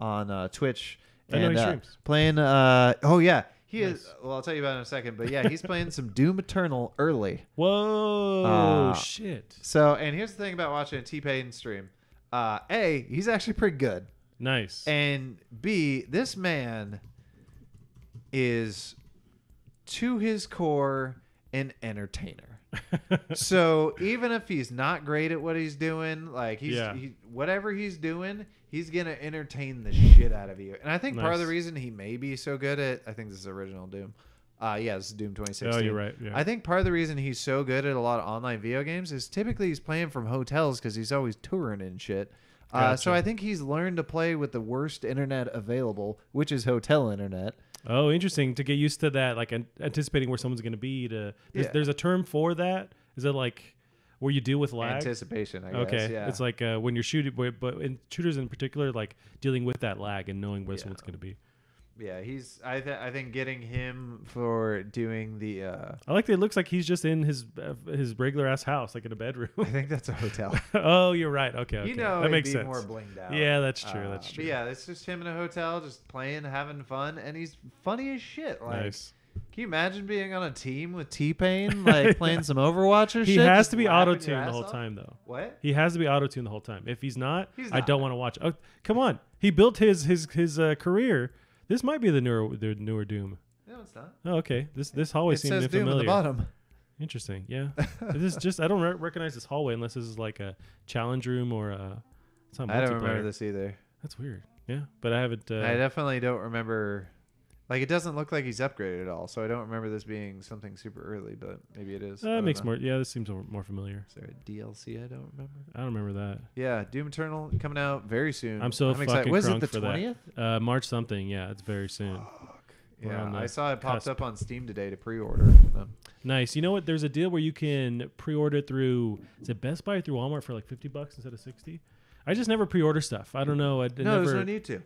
on uh, Twitch and I know he uh, streams. playing. Uh, oh yeah, he nice. is. Well, I'll tell you about it in a second. But yeah, he's playing some Doom Eternal early. Whoa, uh, shit. So, and here's the thing about watching a T-Pain stream: uh, A, he's actually pretty good. Nice. And B, this man is to his core an entertainer. So even if he's not great at what he's doing, like he's yeah. he, whatever he's doing, he's gonna entertain the shit out of you. And I think nice. part of the reason he may be so good at, I think this is original Doom. Uh, yeah, this is Doom twenty sixteen. Oh, you're right. Yeah. I think part of the reason he's so good at a lot of online video games is typically he's playing from hotels because he's always touring and shit. Uh, gotcha. So I think he's learned to play with the worst internet available, which is hotel internet. Oh, interesting. To get used to that, like an, anticipating where someone's going to be. To there's, yeah. there's a term for that. Is it like where you deal with lag? Anticipation, I guess. Okay, yeah. It's like uh, when you're shooting, but in shooters in particular, like dealing with that lag and knowing where yeah. someone's going to be. Yeah, he's. I th- I think getting him for doing the. Uh, I like that. It looks like he's just in his uh, his regular ass house, like in a bedroom. I think that's a hotel. Oh, you're right. Okay, okay. You know, that makes sense. More blinged out. Yeah, that's true. Uh, that's true. But yeah, it's just him in a hotel, just playing, having fun, and he's funny as shit. Like, nice. Can you imagine being on a team with T-Pain, like playing yeah. some Overwatch or he shit? He has to be auto-tuned the whole off? time, though. What? He has to be auto-tuned the whole time. If he's not, he's not. I don't want to watch. Oh, come on. He built his his his uh, career. This might be the newer, the newer Doom. No, it's not. Oh, okay. This this hallway it seemed says familiar. Doom at the bottom. Interesting. Yeah. This is just I don't re- recognize this hallway unless this is like a challenge room or a. It's not multiplayer. I don't remember this either. That's weird. Yeah, but I haven't. Uh, I definitely don't remember. Like it doesn't look like he's upgraded at all, so I don't remember this being something super early. But maybe it is. That uh, makes know. more. Yeah, this seems more familiar. Is there a D L C? I don't remember. I don't remember that. Yeah, Doom Eternal coming out very soon. I'm so I'm fucking crunk the for twentieth? That. Uh, March something. Yeah, it's very soon. Fuck. Yeah, I saw it popped cusp. up on Steam today to pre-order. No. Nice. You know what? There's a deal where you can pre-order through. Is it Best Buy or through Walmart for like fifty bucks instead of sixty? I just never pre-order stuff. I don't know. I no, never, there's no need to.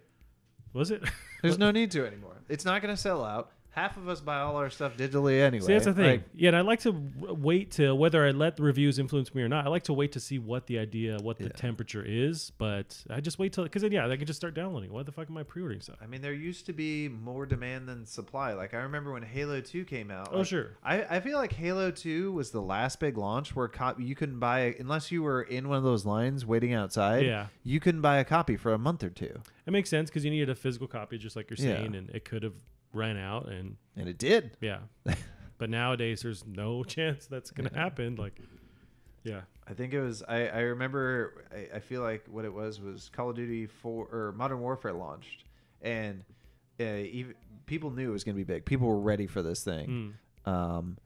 Was it? There's no need to anymore. It's not going to sell out. half of us buy all our stuff digitally anyway. See, that's the thing. Like, yeah, and I like to wait to whether I let the reviews influence me or not. I like to wait to see what the idea, what the yeah. temperature is. But I just wait till because then yeah, I can just start downloading. Why the fuck am I pre-ordering stuff? I mean, there used to be more demand than supply. Like I remember when Halo two came out. Oh like, sure. I I feel like Halo two was the last big launch where cop you couldn't buy unless you were in one of those lines waiting outside. Yeah. You couldn't buy a copy for a month or two. It makes sense because you needed a physical copy, just like you're saying, yeah. and it could have. ran out and and it did yeah but nowadays there's no chance that's gonna yeah. happen. Like yeah I think it was I I remember I, I feel like what it was was Call of Duty four or Modern Warfare launched and uh, even, people knew it was gonna be big. People were ready for this thing. mm. um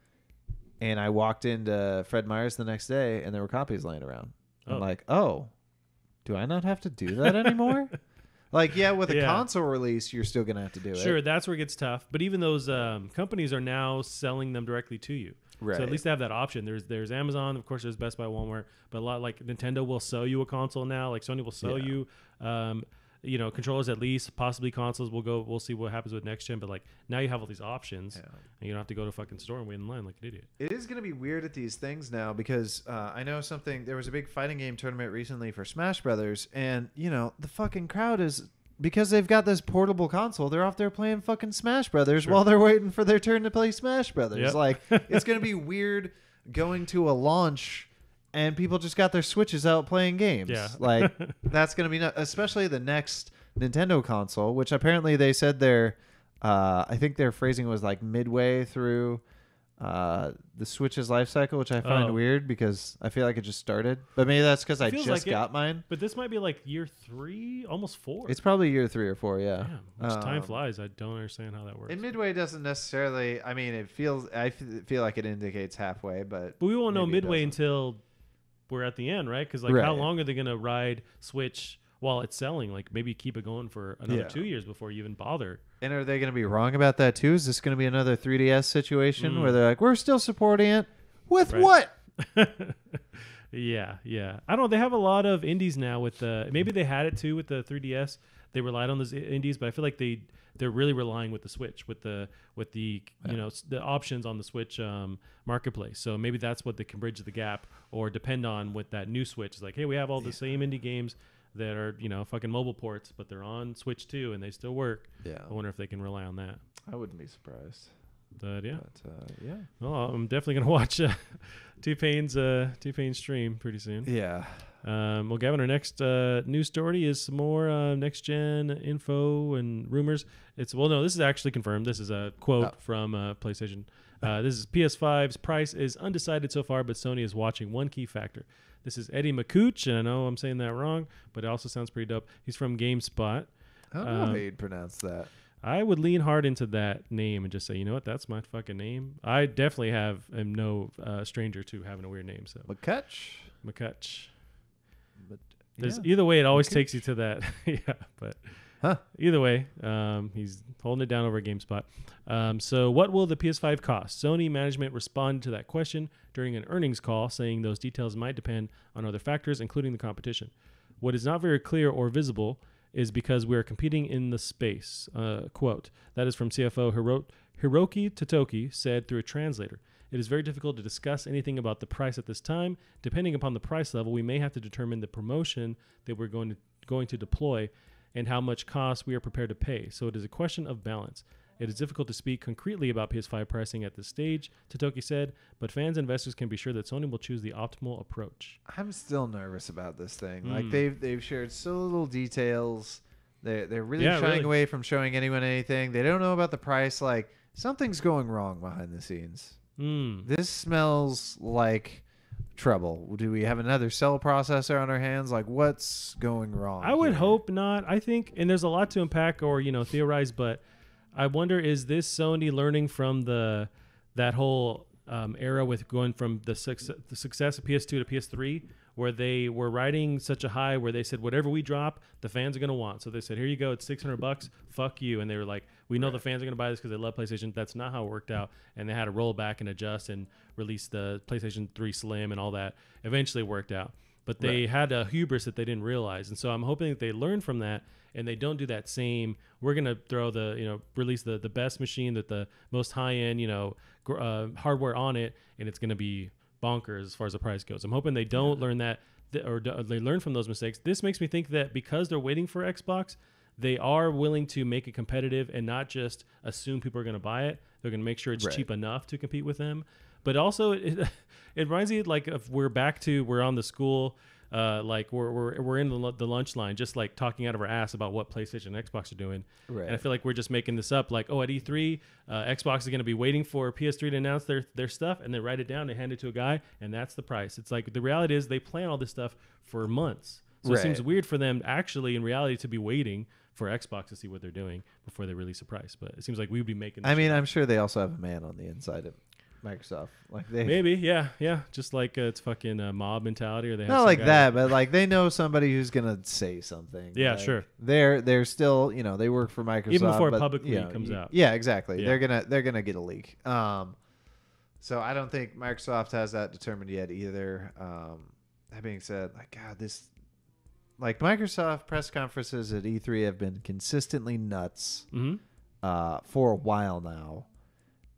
and I walked into Fred Meyer's the next day and there were copies laying around. oh. I'm like, oh, do I not have to do that anymore? Like, yeah, with a yeah. console release, you're still going to have to do it. Sure, that's where it gets tough. But even those um, companies are now selling them directly to you. Right. So at least they have that option. There's there's Amazon. Of course, there's Best Buy, Walmart. But a lot like Nintendo will sell you a console now. Like Sony will sell yeah. you, um, you know, controllers at least. Possibly consoles. We'll go. We'll see what happens with next gen. But like now you have all these options. Yeah. And you don't have to go to a fucking store and wait in line like an idiot. It is going to be weird at these things now because uh, I know something. There was a big fighting game tournament recently for Smash Brothers. And, you know, the fucking crowd is, because they've got this portable console, they're off there playing fucking Smash Brothers sure. while they're waiting for their turn to play Smash Brothers. Yep. Like, it's going to be weird going to a launch and people just got their Switches out playing games. Yeah. Like, that's going to be, no- especially the next Nintendo console, which apparently they said they're, Uh, I think their phrasing was like midway through uh, the Switch's life cycle, which I find oh. weird because I feel like it just started. But maybe that's because I just like got it. mine. But this might be like year three, almost four. It's probably year three or four, yeah. Damn, um, time flies. I don't understand how that works. And midway doesn't necessarily. I mean, it feels. I feel like it indicates halfway, but but we won't know midway until we're at the end, right? Because like, right. how long are they going to ride Switch while it's selling? Like, maybe keep it going for another yeah. two years before you even bother. And are they going to be wrong about that too? Is this going to be another three D S situation mm. where they're like, we're still supporting it with right. what? yeah. Yeah. I don't know. They have a lot of indies now with the, maybe they had it too with the three D S. They relied on those indies, but I feel like they, they're really relying with the Switch with the, with the, yeah. you know, the options on the Switch um, marketplace. So maybe that's what they can bridge the gap or depend on with that new Switch. It's like, hey, we have all the yeah. same indie games that are, you know, fucking mobile ports, but they're on Switch too, and they still work. Yeah. I wonder if they can rely on that. I wouldn't be surprised. But yeah. But, uh, yeah. Well, I'm definitely going to watch uh, T-Pain's uh, T-Pain's stream pretty soon. Yeah. Um, well, Gavin, our next uh, news story is some more uh, next-gen info and rumors. It's Well, no, this is actually confirmed. This is a quote oh. from uh, PlayStation. Uh, this is P S five's price is undecided so far, but Sony is watching one key factor. This is Eddie McCooch, and I know I'm saying that wrong, but it also sounds pretty dope. He's from GameSpot. I don't know um, how you'd pronounce that. I would lean hard into that name and just say, you know what, that's my fucking name. I definitely have am no uh, stranger to having a weird name. So McCutch. McCutch. But yeah. There's, either way, it always McCutch. takes you to that. yeah, but huh. either way, um, he's holding it down over at GameSpot. Um, so what will the P S five cost? Sony management responded to that question during an earnings call, saying those details might depend on other factors, including the competition. What is not very clear or visible is because we are competing in the space. Uh, quote, that is from C F O Hiro- Hiroki Totoki, said through a translator. It is very difficult to discuss anything about the price at this time. Depending upon the price level, we may have to determine the promotion that we're going to, going to deploy and how much cost we are prepared to pay. So it is a question of balance. It is difficult to speak concretely about P S five pricing at this stage, Totoki said, but fans and investors can be sure that Sony will choose the optimal approach. I'm still nervous about this thing. Mm. Like they've they've shared so little details. They're, they're really yeah, shying really. away from showing anyone anything. They don't know about the price. Like something's going wrong behind the scenes. Mm. This smells like trouble. Do we have another cell processor on our hands? Like what's going wrong? I would here? hope not. I think, and there's a lot to unpack or, you know, theorize, but I wonder, is this Sony learning from the that whole um, era with going from the, success, the success of P S two to P S three, where they were riding such a high where they said, whatever we drop, the fans are going to want. So they said, here you go. It's six hundred bucks. Fuck you. And they were like, we know right. the fans are going to buy this because they love PlayStation. That's not how it worked out. And they had to roll back and adjust and release the PlayStation three Slim and all that. Eventually worked out. but they right. had a hubris that they didn't realize. And so I'm hoping that they learn from that and they don't do that same, we're going to throw the, you know, release the, the best machine that the most high end, you know, gr- uh, hardware on it. And it's going to be bonkers as far as the price goes. I'm hoping they don't yeah. learn that th- or d- they learn from those mistakes. This makes me think that because they're waiting for Xbox, they are willing to make it competitive and not just assume people are going to buy it. They're going to make sure it's right. cheap enough to compete with them. But also, it, it reminds me like if we're back to we're on the school, uh, like we're we're we're in the, the lunch line, just like talking out of our ass about what PlayStation and Xbox are doing. Right. And I feel like we're just making this up. Like, oh, at E three, uh, Xbox is going to be waiting for P S three to announce their their stuff, and they write it down and hand it to a guy, and that's the price. It's like the reality is they plan all this stuff for months. So right. it seems weird for them actually in reality to be waiting for Xbox to see what they're doing before they release a price. But it seems like we would be making. I mean, shit. I'm sure they also have a man on the inside of Microsoft, like they maybe yeah yeah just like uh, it's fucking uh, mob mentality, or they have not like guy. That but like they know somebody who's gonna say something. Yeah, like, sure, they're they're still, you know, they work for Microsoft even before but, a public leak you know, comes you, out. Yeah, exactly. Yeah. They're gonna they're gonna get a leak. Um, so I don't think Microsoft has that determined yet either. Um, that being said, like God, this like Microsoft press conferences at E three have been consistently nuts mm-hmm. uh, for a while now.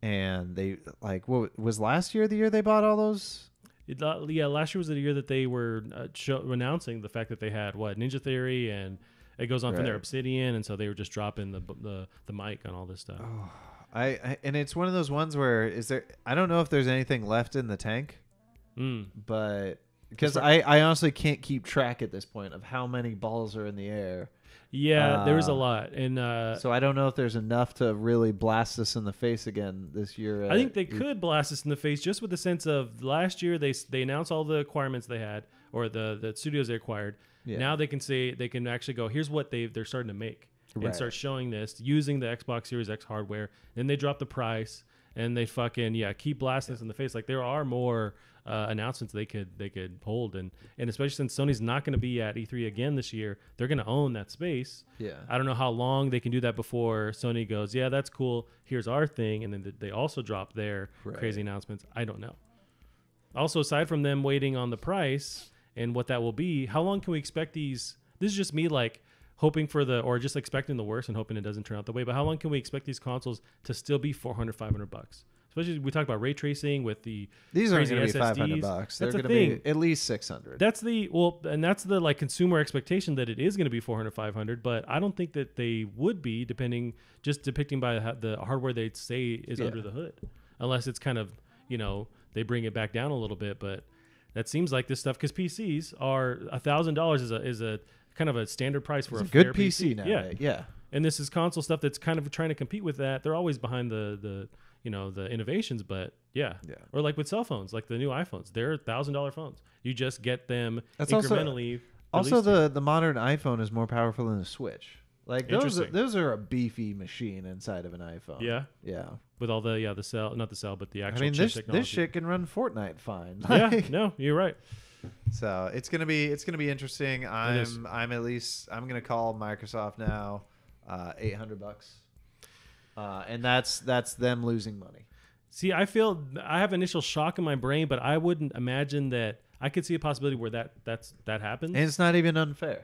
And they like what was last year the year they bought all those? It, uh, yeah, last year was the year that they were uh, show, announcing the fact that they had what Ninja Theory, and it goes on right. from there, Obsidian, and so they were just dropping the the, the mic on all this stuff. Oh, I, I and it's one of those ones where is there? I don't know if there's anything left in the tank, mm. but because I, I honestly can't keep track at this point of how many balls are in the air. Yeah, uh, there is a lot, and uh, so I don't know if there's enough to really blast us in the face again this year. I think they e- could blast us in the face just with the sense of last year they they announced all the acquirements they had, or the, the studios they acquired. Yeah. Now they can say they can actually go, here's what they they're starting to make, right. and start showing this using the Xbox Series X hardware. Then they drop the price, and they fucking yeah keep blasting yeah. us in the face. Like there are more uh, announcements they could they could hold, and and especially since Sony's not going to be at E three again this year, they're going to own that space. Yeah, I don't know how long they can do that before Sony goes, yeah, that's cool, here's our thing, and then th- they also drop their right. crazy announcements. I don't know. Also, aside from them waiting on the price and what that will be, how long can we expect these? This is just me like hoping for the, or just expecting the worst and hoping it doesn't turn out the way. But how long can we expect these consoles to still be four hundred, five hundred bucks? Especially we talk about ray tracing with the these aren't going to be five hundred bucks. They're going to be at least six hundred. That's the well, and that's the like consumer expectation that it is going to be four hundred, five hundred. But I don't think that they would be, depending just depicting by the hardware they say is yeah. under the hood, unless it's kind of, you know, they bring it back down a little bit. But that seems like this stuff because P Cs are a thousand dollars is a is a kind of a standard price for it's a, a fair good P C, P C now. Yeah, yeah. And this is console stuff that's kind of trying to compete with that. They're always behind the the you know the innovations, but yeah, yeah. Or like with cell phones, like the new iPhones, they're thousand dollar phones. You just get them that's incrementally. Also, also the the modern iPhone is more powerful than the Switch. Like those are, those are a beefy machine inside of an iPhone. Yeah, yeah. With all the yeah the cell, not the cell, but the actual. I mean, chip this technology. This shit can run Fortnite fine. Like, yeah, no, you're right. So it's gonna be it's gonna be interesting. I'm I'm at least I'm gonna call Microsoft now, uh, eight hundred bucks, uh, and that's that's them losing money. See, I feel I have initial shock in my brain, but I wouldn't imagine that. I could see a possibility where that that's that happens. And it's not even unfair.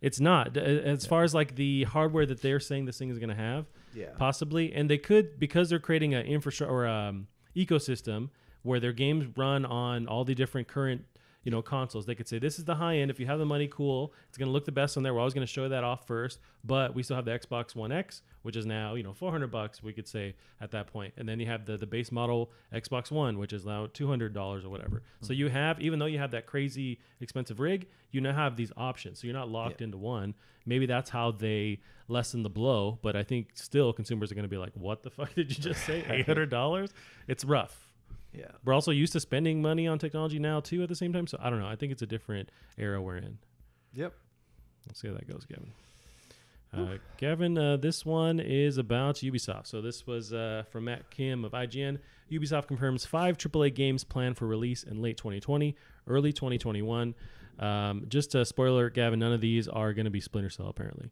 It's not as yeah. far as like the hardware that they're saying this thing is gonna have. Yeah, possibly, and they could because they're creating an infrastructure or um, ecosystem where their games run on all the different current. You know, consoles. They could say this is the high end. If you have the money, cool. It's going to look the best on there. We're always going to show that off first. But we still have the Xbox One X, which is now you know four hundred bucks. We could say at that point. And then you have the the base model Xbox One, which is now two hundred dollars or whatever. Mm-hmm. So you have, even though you have that crazy expensive rig, you now have these options. So you're not locked yeah. into one. Maybe that's how they lessen the blow. But I think still consumers are going to be like, what the fuck did you just say? eight hundred dollars? It's rough. Yeah, we're also used to spending money on technology now too. At the same time, so I don't know. I think it's a different era we're in. Yep. Let's see how that goes, Gavin. Uh, Gavin, uh, this one is about Ubisoft. So this was uh, from Matt Kim of I G N. Ubisoft confirms five triple A games planned for release in late twenty twenty, early twenty twenty-one. Um, just a spoiler, Gavin. None of these are going to be Splinter Cell, apparently.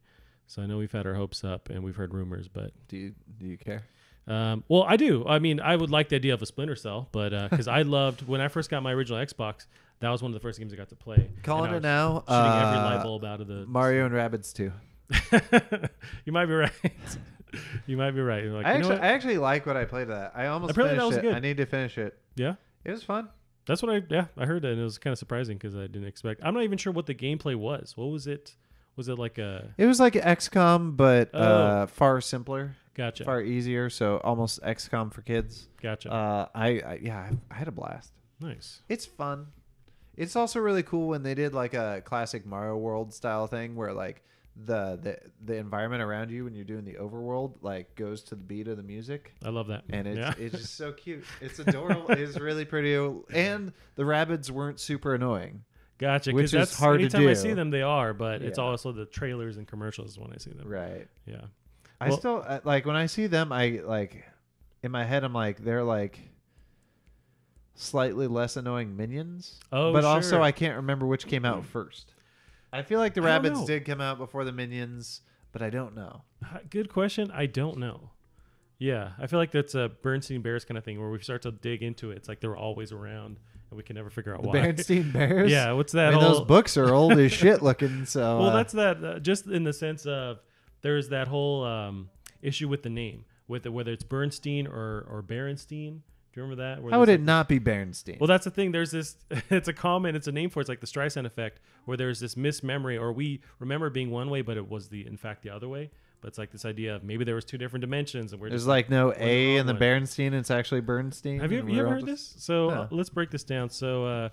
So I know we've had our hopes up and we've heard rumors, but do you, do you care? Um, well, I do. I mean, I would like the idea of a Splinter Cell, but because uh, I loved when I first got my original Xbox, that was one of the first games I got to play. Calling it now. Shooting uh, every light bulb out of the Mario and Rabbids two. You might be right. You might be right. You're like, I, you actually, know I actually like what I played that. I almost Apparently finished that was it. Good. I need to finish it. Yeah. It was fun. That's what I, yeah, I heard that. And it was kind of surprising because I didn't expect. I'm not even sure what the gameplay was. What was it? Was it like a. It was like X COM, but oh. uh, far simpler. Gotcha. Far easier. So almost X COM for kids. Gotcha. Uh, I, I Yeah, I, I had a blast. Nice. It's fun. It's also really cool when they did like a classic Mario World style thing where like. The, the the environment around you when you're doing the overworld like goes to the beat of the music. I love that. And it's, yeah. It's just so cute. It's adorable. It's really pretty. And the Rabbids weren't super annoying. Gotcha. Which that's, is hard to do. Anytime I see them, they are. But yeah. It's also the trailers and commercials when I see them. Right. Yeah. I well, still like when I see them. I like in my head. I'm like they're like. Slightly less annoying minions. Oh, but sure. Also I can't remember which came out first. I feel like the Rabbids did come out before the Minions, but I don't know. Good question. I don't know. Yeah, I feel like that's a Bernstein Bears kind of thing where we start to dig into it. It's like they're always around, and we can never figure out the why. Bernstein Bears? Yeah, what's that? I mean, whole... Those books are old as shit looking. So well, uh... that's that. Uh, just in the sense of there's that whole um, issue with the name, with the, whether it's Bernstein or or Berenstein. Remember that? Where how would it like, not be Berenstein? Well, that's the thing. There's this, it's a comment, it's a name for it. It's like the Streisand effect, where there's this mismemory, or we remember being one way, but it was the, in fact, the other way. But it's like this idea of maybe there was two different dimensions. And we're there's just like, like no A in the Berenstein, it's actually Bernstein. Have you, you ever heard this? So no. uh, let's break this down. So uh,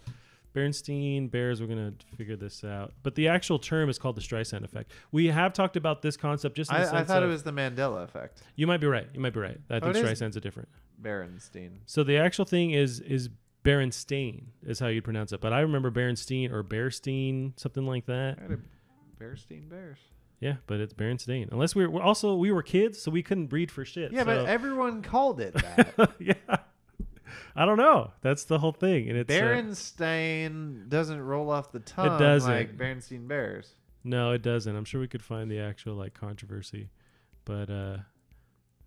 Berenstein, Bears, we're going to figure this out. But the actual term is called the Streisand effect. We have talked about this concept just in the I, sense I thought of, it was the Mandela effect. You might be right. You might be right. I oh, think Streisand's a different. Berenstein. So the actual thing is is Berenstein is how you'd pronounce it, but I remember Berenstein or Bearstein, something like that. Bearstein Bears. Yeah, but it's Berenstein. Unless we were, we're also we were kids, so we couldn't breed for shit. Yeah, so. But everyone called it that. Yeah, I don't know. That's the whole thing. And it's Berenstein uh, doesn't roll off the tongue. It doesn't. Like Berenstein Bears. No, it doesn't. I'm sure we could find the actual like controversy, but. uh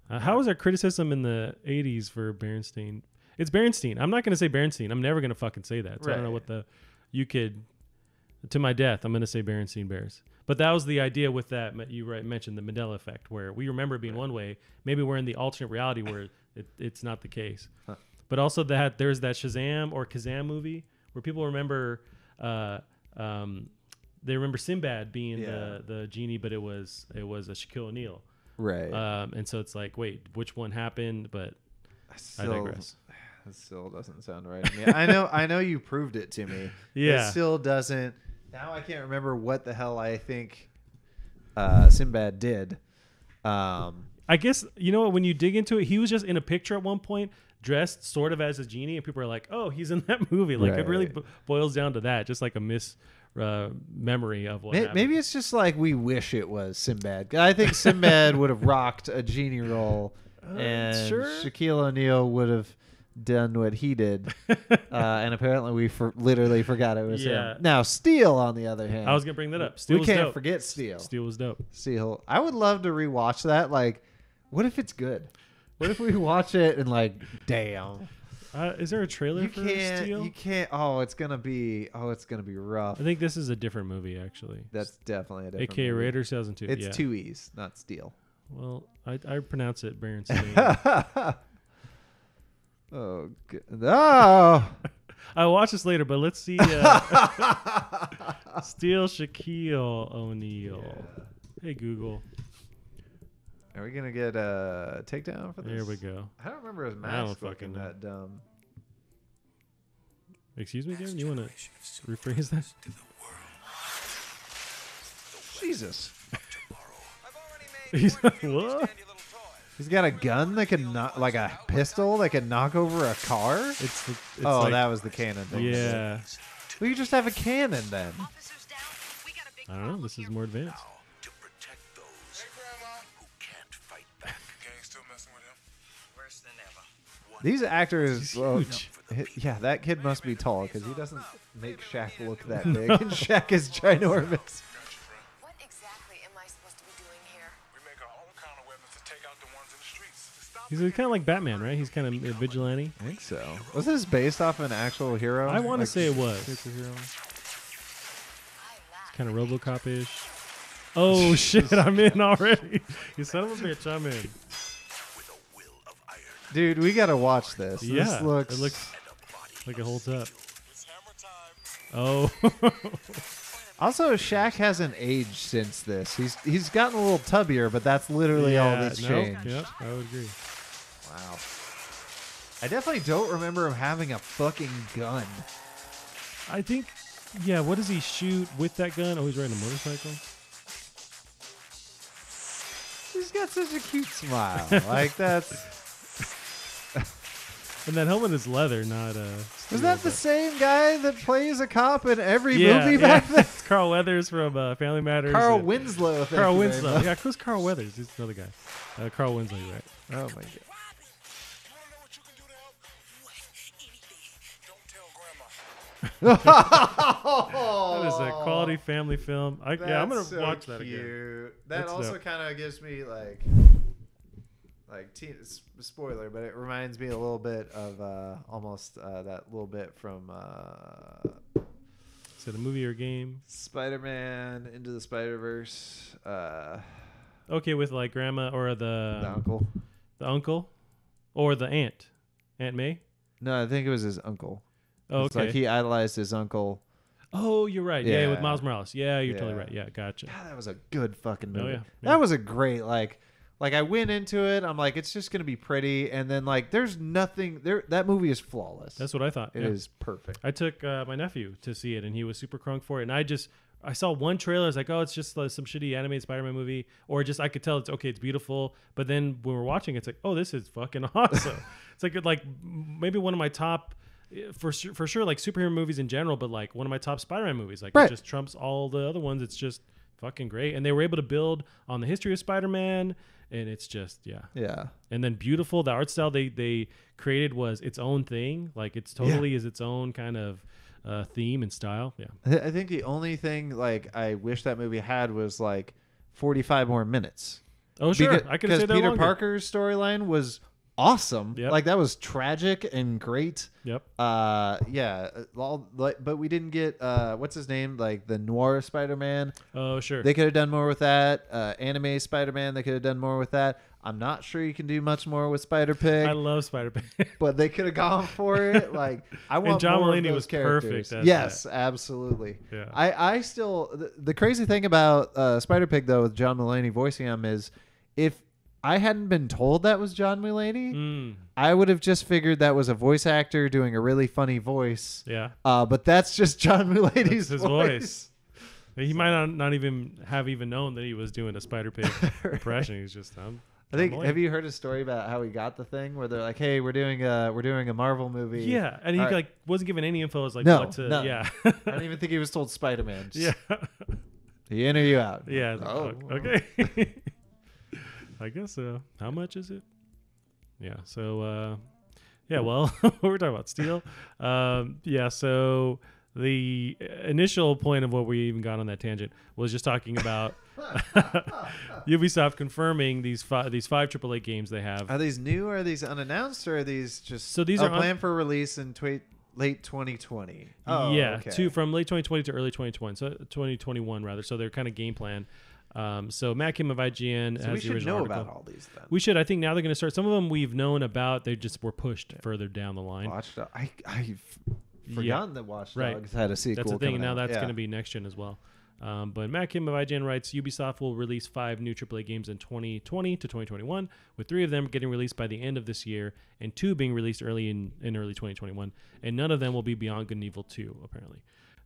Uh, how was our criticism in the eighties for Berenstein? It's Berenstein. I'm not going to say Berenstein. I'm never going to fucking say that. So right. I don't know what the... You could... To my death, I'm going to say Berenstein Bears. But that was the idea with that. You right, mentioned the Mandela effect, where we remember being right. one way. Maybe we're in the alternate reality where it, it's not the case. Huh. But also that there's that Shazam or Kazam movie where people remember... Uh, um, they remember Sinbad being yeah. the, the genie, but it was it was a Shaquille O'Neal. Right. Um, and so it's like, wait, which one happened? But I, still, I digress. It still doesn't sound right to me. I know I know you proved it to me. Yeah. It still doesn't. Now I can't remember what the hell I think uh, Sinbad did. Um, I guess, you know what, when you dig into it, he was just in a picture at one point dressed sort of as a genie. And people are like, oh, he's in that movie. Like right. It really b- boils down to that. Just like a miss. Uh, memory of what maybe, maybe it's just like we wish it was Sinbad. I think Sinbad would have rocked a genie role uh, and sure. Shaquille O'Neal would have done what he did uh, and apparently we for- literally forgot it was yeah. him. Now Steel on the other hand, I was gonna bring that up. Steel we was can't dope. forget Steel Steel was dope. Steel, I would love to rewatch that. Like what if it's good? What if we watch it and like damn. Uh, is there a trailer you for can't, Steel? You can't. Oh, it's gonna be. Oh, it's gonna be rough. I think this is a different movie, actually. That's definitely a different. A K A movie. Raiders two thousand two. It's yeah. two E's, not Steel. Well, I, I pronounce it Berenstein. oh, good. Oh. I'll watch this later, but let's see. Uh, Steel Shaquille O'Neal. Yeah. Hey Google. Are we gonna get a takedown for this? Here we go. I don't remember his mask looking know. that dumb. Excuse me, Dan? You wanna rephrase that? To the world. Jesus. He's what? He's got a gun that can knock, like a pistol that can knock over a car. It's, the, it's oh, like, that was the cannon thing. Yeah. We could just have a cannon then. I don't know. This is more advanced. These actors, well, yeah, that kid must be tall because he doesn't make Shaq look that big. And Shaq is ginormous. What exactly am I supposed to be doing here? We make our own kind of weapons to He's kind of like Batman, right? He's kind of a vigilante. I think so. Was this based off an actual hero? I want like to say it was. It's kind of RoboCop-ish. Oh, shit, I'm in already. You son of a bitch, I'm in. Dude, we got to watch this. Yeah, this looks... it looks like it holds up. Oh. Also, Shaq hasn't aged since this. He's he's gotten a little tubbier, but that's literally yeah, all that's no, changed. Yep, I would agree. Wow. I definitely don't remember him having a fucking gun. I think, yeah, what does he shoot with that gun? Oh, he's riding a motorcycle? He's got such a cute smile. Like, that's... And that helmet is leather, not uh was that the same guy that plays a cop in every yeah, movie back yeah. then? It's Carl Weathers from uh, Family Matters. Carl Winslow. Thank Carl you Winslow. Very much. Yeah, who's Carl Weathers? He's another guy. Uh, Carl Winslow, right? Oh my God. That is a quality family film. I, yeah, I'm gonna so watch that cute. again. That That's also kind of gives me like. Like teen, spoiler, but it reminds me a little bit of uh, almost uh, that little bit from. Uh, Is it a movie or a game? Spider-Man Into the Spider-Verse. Uh, okay, with like grandma or the, the uncle, the uncle, or the aunt, Aunt May. No, I think it was his uncle. Oh, okay. It's like he idolized his uncle. Oh, you're right. Yeah, yeah with Miles Morales. Yeah, you're yeah. totally right. Yeah, gotcha. God, that was a good fucking movie. Oh, yeah. Yeah. That was a great like. Like, I went into it. I'm like, it's just going to be pretty. And then, like, there's nothing there. That movie is flawless. That's what I thought. It yeah. is perfect. I took uh, my nephew to see it, and he was super crunk for it. And I just, I saw one trailer. I was like, oh, it's just uh, some shitty animated Spider-Man movie. Or just, I could tell it's okay, it's beautiful. But then when we're watching, it's like, oh, this is fucking awesome. It's like, like, maybe one of my top, for, for sure, like superhero movies in general, but like one of my top Spider-Man movies. Like, right. It just trumps all the other ones. It's just fucking great. And they were able to build on the history of Spider-Man. And it's just, yeah. Yeah. And then beautiful. The art style they, they created was its own thing. Like, it's totally yeah. is its own kind of uh, theme and style. Yeah. I think the only thing, like, I wish that movie had was, like, forty-five more minutes. Oh, sure. Because, I could say that Peter longer. Parker's storyline was awesome. Yep. Like, that was tragic and great. Yep. Uh, yeah. All, like, but we didn't get, uh, what's his name? Like, the noir Spider-Man. Oh, sure. They could have done more with that. Uh, anime Spider-Man, they could have done more with that. I'm not sure you can do much more with Spider-Pig. I love Spider-Pig. But they could have gone for it. Like, I want and John more Mulaney of those was characters. Perfect. Yes, that. absolutely. Yeah. I, I still, the, the crazy thing about uh, Spider-Pig, though, with John Mulaney voicing him is if I hadn't been told that was John Mulaney, mm. I would have just figured that was a voice actor doing a really funny voice. Yeah. Uh, but that's just John Mulaney's his voice. voice. He might not, not even have even known that he was doing a Spider-Pig right. impression. He's just, um, I think, have you heard a story about how he got the thing where they're like, hey, we're doing a, we're doing a Marvel movie. Yeah. And he right. like wasn't given any info. It was like, no, what to, no. yeah. I don't even think he was told Spider-Man. Just, yeah. You in or you out? Yeah. Oh, okay. I guess so. How much is it? Yeah. So, uh, yeah, well, we're talking about steel. Um, yeah. So the initial point of what we even got on that tangent was just talking about Ubisoft confirming these five, these five triple A games they have. Are these new or are these unannounced or are these just so these are planned for release in tw late twenty twenty? Oh, yeah. Okay. Two from late twenty twenty to early twenty twenty-one. So twenty twenty-one rather. So they're kind of game plan. Um, so Matt Kim of I G N so has the original article. We should know about all these then. We should. I think now they're going to start. Some of them we've known about. They just were pushed yeah. further down the line. Watchdog. I, I've forgotten yeah. that Watch right. Dogs had a sequel. That's the thing. Now out. that's yeah. going to be next gen as well. Um, but Matt Kim of I G N writes, Ubisoft will release five new triple A games in twenty twenty to twenty twenty-one, with three of them getting released by the end of this year and two being released early in, in early twenty twenty-one. And none of them will be beyond Good and Evil two, apparently.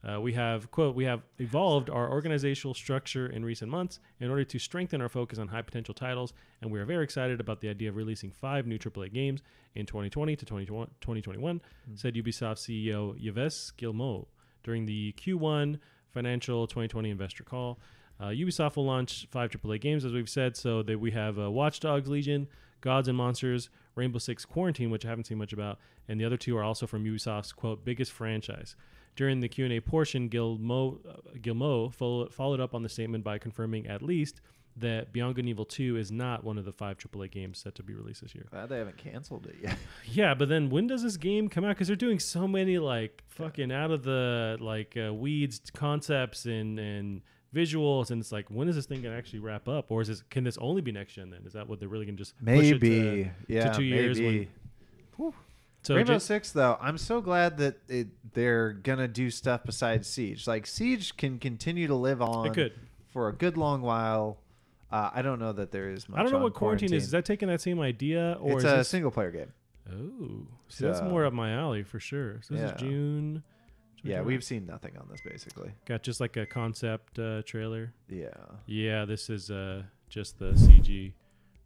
Uh, we have, quote, we have evolved our organizational structure in recent months in order to strengthen our focus on high potential titles, and we are very excited about the idea of releasing five new triple A games in twenty twenty to twenty twenty-one, mm-hmm. said Ubisoft C E O Yves Guillemot during the Q one financial twenty twenty investor call. Uh, Ubisoft will launch five triple A games, as we've said, so that we have uh, Watch Dogs Legion, Gods and Monsters, Rainbow Six Quarantine, which I haven't seen much about, and the other two are also from Ubisoft's, quote, biggest franchise. During the Q and A portion, Guillemot, uh, Guillemot follow, followed up on the statement by confirming at least that Beyond Good and Evil two is not one of the five triple A games set to be released this year. Glad they haven't canceled it yet. Yeah, but then when does this game come out? Because they're doing so many like fucking out of the like uh, weeds concepts and and visuals, and it's like, when is this thing gonna actually wrap up? Or is this, can this only be next gen? Then is that what they're really gonna just maybe push it to, yeah to two maybe. years? When, so Rainbow just, Six though, I'm so glad that it, they're gonna do stuff besides Siege. Like Siege can continue to live on. It could. For a good long while. Uh, I don't know that there is much. I don't know what quarantine, quarantine is. Is that taking that same idea? Or it's is a this... single player game. Oh, so, so that's more up my alley for sure. So this yeah. is June. Yeah, July. We've seen nothing on this basically. Got just like a concept uh, trailer. Yeah. Yeah, this is uh, just the C G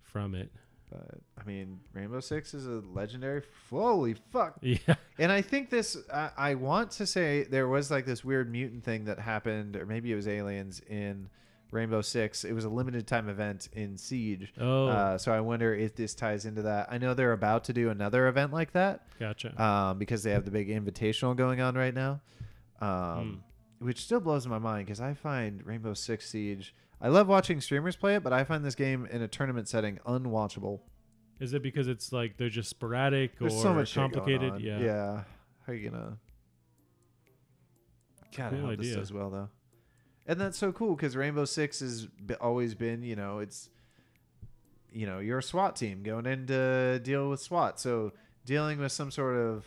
from it. But I mean, Rainbow Six is a legendary. Holy fuck. Yeah. And I think this, I, I want to say there was like this weird mutant thing that happened, or maybe it was aliens in Rainbow Six. It was a limited time event in Siege. Oh. Uh, so I wonder if this ties into that. I know they're about to do another event like that. Gotcha. Um, because they have the big invitational going on right now. Um, mm. Which still blows my mind because I find Rainbow Six Siege, I love watching streamers play it, but I find this game in a tournament setting unwatchable. Is it because it's like they're just sporadic? There's or so much complicated? Yeah. Yeah. How are you going to... God, cool I hope idea. This does well, though. And that's so cool because Rainbow Six has b- always been, you know, it's, you know, you're a SWAT team going in to deal with SWAT. So dealing with some sort of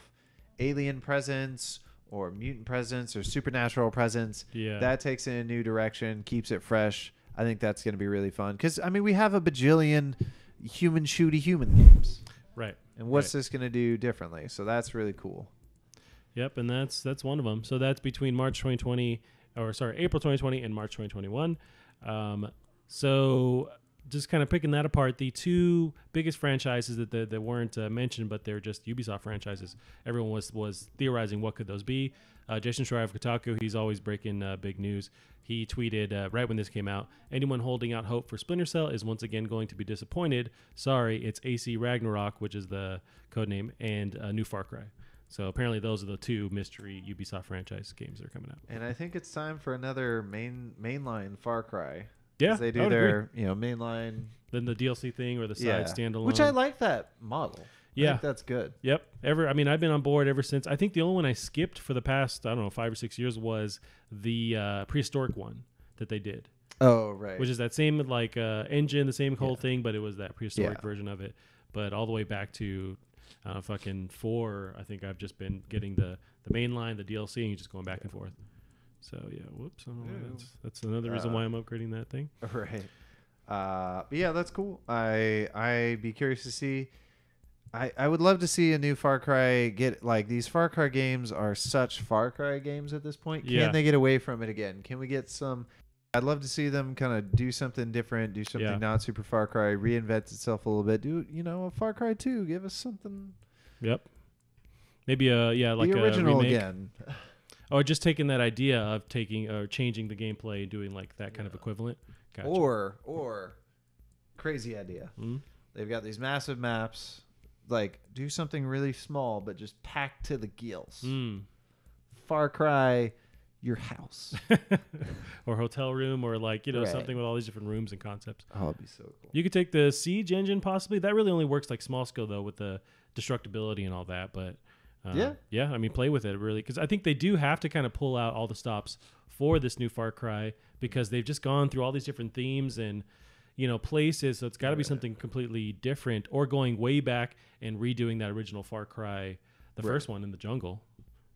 alien presence or mutant presence or supernatural presence, yeah, that takes it in a new direction, keeps it fresh. I think that's going to be really fun because, I mean, we have a bajillion human shooty human games. Right. And what's right. this going to do differently? So that's really cool. Yep. And that's that's one of them. So that's between March twenty twenty or sorry, April twenty twenty and March twenty twenty-one. Um, so just kind of picking that apart, the two biggest franchises that that, that weren't uh, mentioned, but they're just Ubisoft franchises. Everyone was was theorizing what could those be. Uh, Jason Schreier of Kotaku, he's always breaking uh, big news. He tweeted uh, right when this came out, anyone holding out hope for Splinter Cell is once again going to be disappointed. Sorry, it's A C Ragnarok, which is the codename, and uh, new Far Cry. So apparently those are the two mystery Ubisoft franchise games that are coming out. And I think it's time for another main mainline Far Cry. Yeah, they do their agree. you know mainline, then the D L C thing or the side yeah. standalone, which I like that model. Yeah, I think that's good. Yep. Ever, I mean, I've been on board ever since. I think the only one I skipped for the past I don't know five or six years was the uh, prehistoric one that they did. Oh right, which is that same like uh, engine, the same whole yeah. thing, but it was that prehistoric yeah. version of it. But all the way back to. Uh, fucking four, I think I've just been getting the, the main line, the D L C, and you're just going back and forth. So, yeah, whoops. I don't know that's, that's another reason uh, why I'm upgrading that thing. Right. Uh, but yeah, that's cool. I, I'd be curious to see. I, I would love to see a new Far Cry get, like, these Far Cry games are such Far Cry games at this point. Can yeah. they get away from it again? Can we get some... I'd love to see them kind of do something different, do something yeah. not super Far Cry, reinvent itself a little bit. Do, you know, a Far Cry two, give us something. Yep. Maybe a, yeah, like the original a remake. Again. Or just taking that idea of taking or changing the gameplay, doing like that kind yeah. of equivalent. Gotcha. Or, or crazy idea. Mm-hmm. They've got these massive maps, like do something really small, but just packed to the gills. Mm. Far Cry your house or hotel room or like, you know, right. something with all these different rooms and concepts. Oh, that'd be so cool. You could take the Siege engine possibly. That really only works like small scale though with the destructibility and all that. But uh, yeah, yeah. I mean, play with it really. Cause I think they do have to kind of pull out all the stops for this new Far Cry because they've just gone through all these different themes and, you know, places. So it's gotta right. be something completely different or going way back and redoing that original Far Cry, the right. first one in the jungle,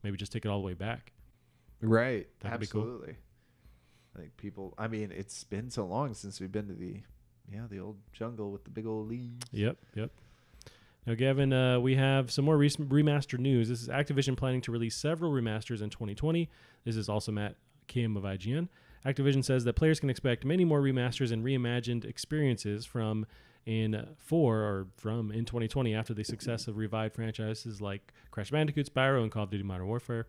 maybe just take it all the way back. Right. That'd absolutely. Cool. I think people, I mean, it's been so long since we've been to the, yeah, the old jungle with the big old leaves. Yep. Yep. Now, Gavin, uh, we have some more recent remaster news. This is Activision planning to release several remasters in twenty twenty. This is also Matt Kim of I G N. Activision says that players can expect many more remasters and reimagined experiences from in uh, four or from in twenty twenty after the success of revived franchises like Crash Bandicoot, Spyro, and Call of Duty Modern Warfare.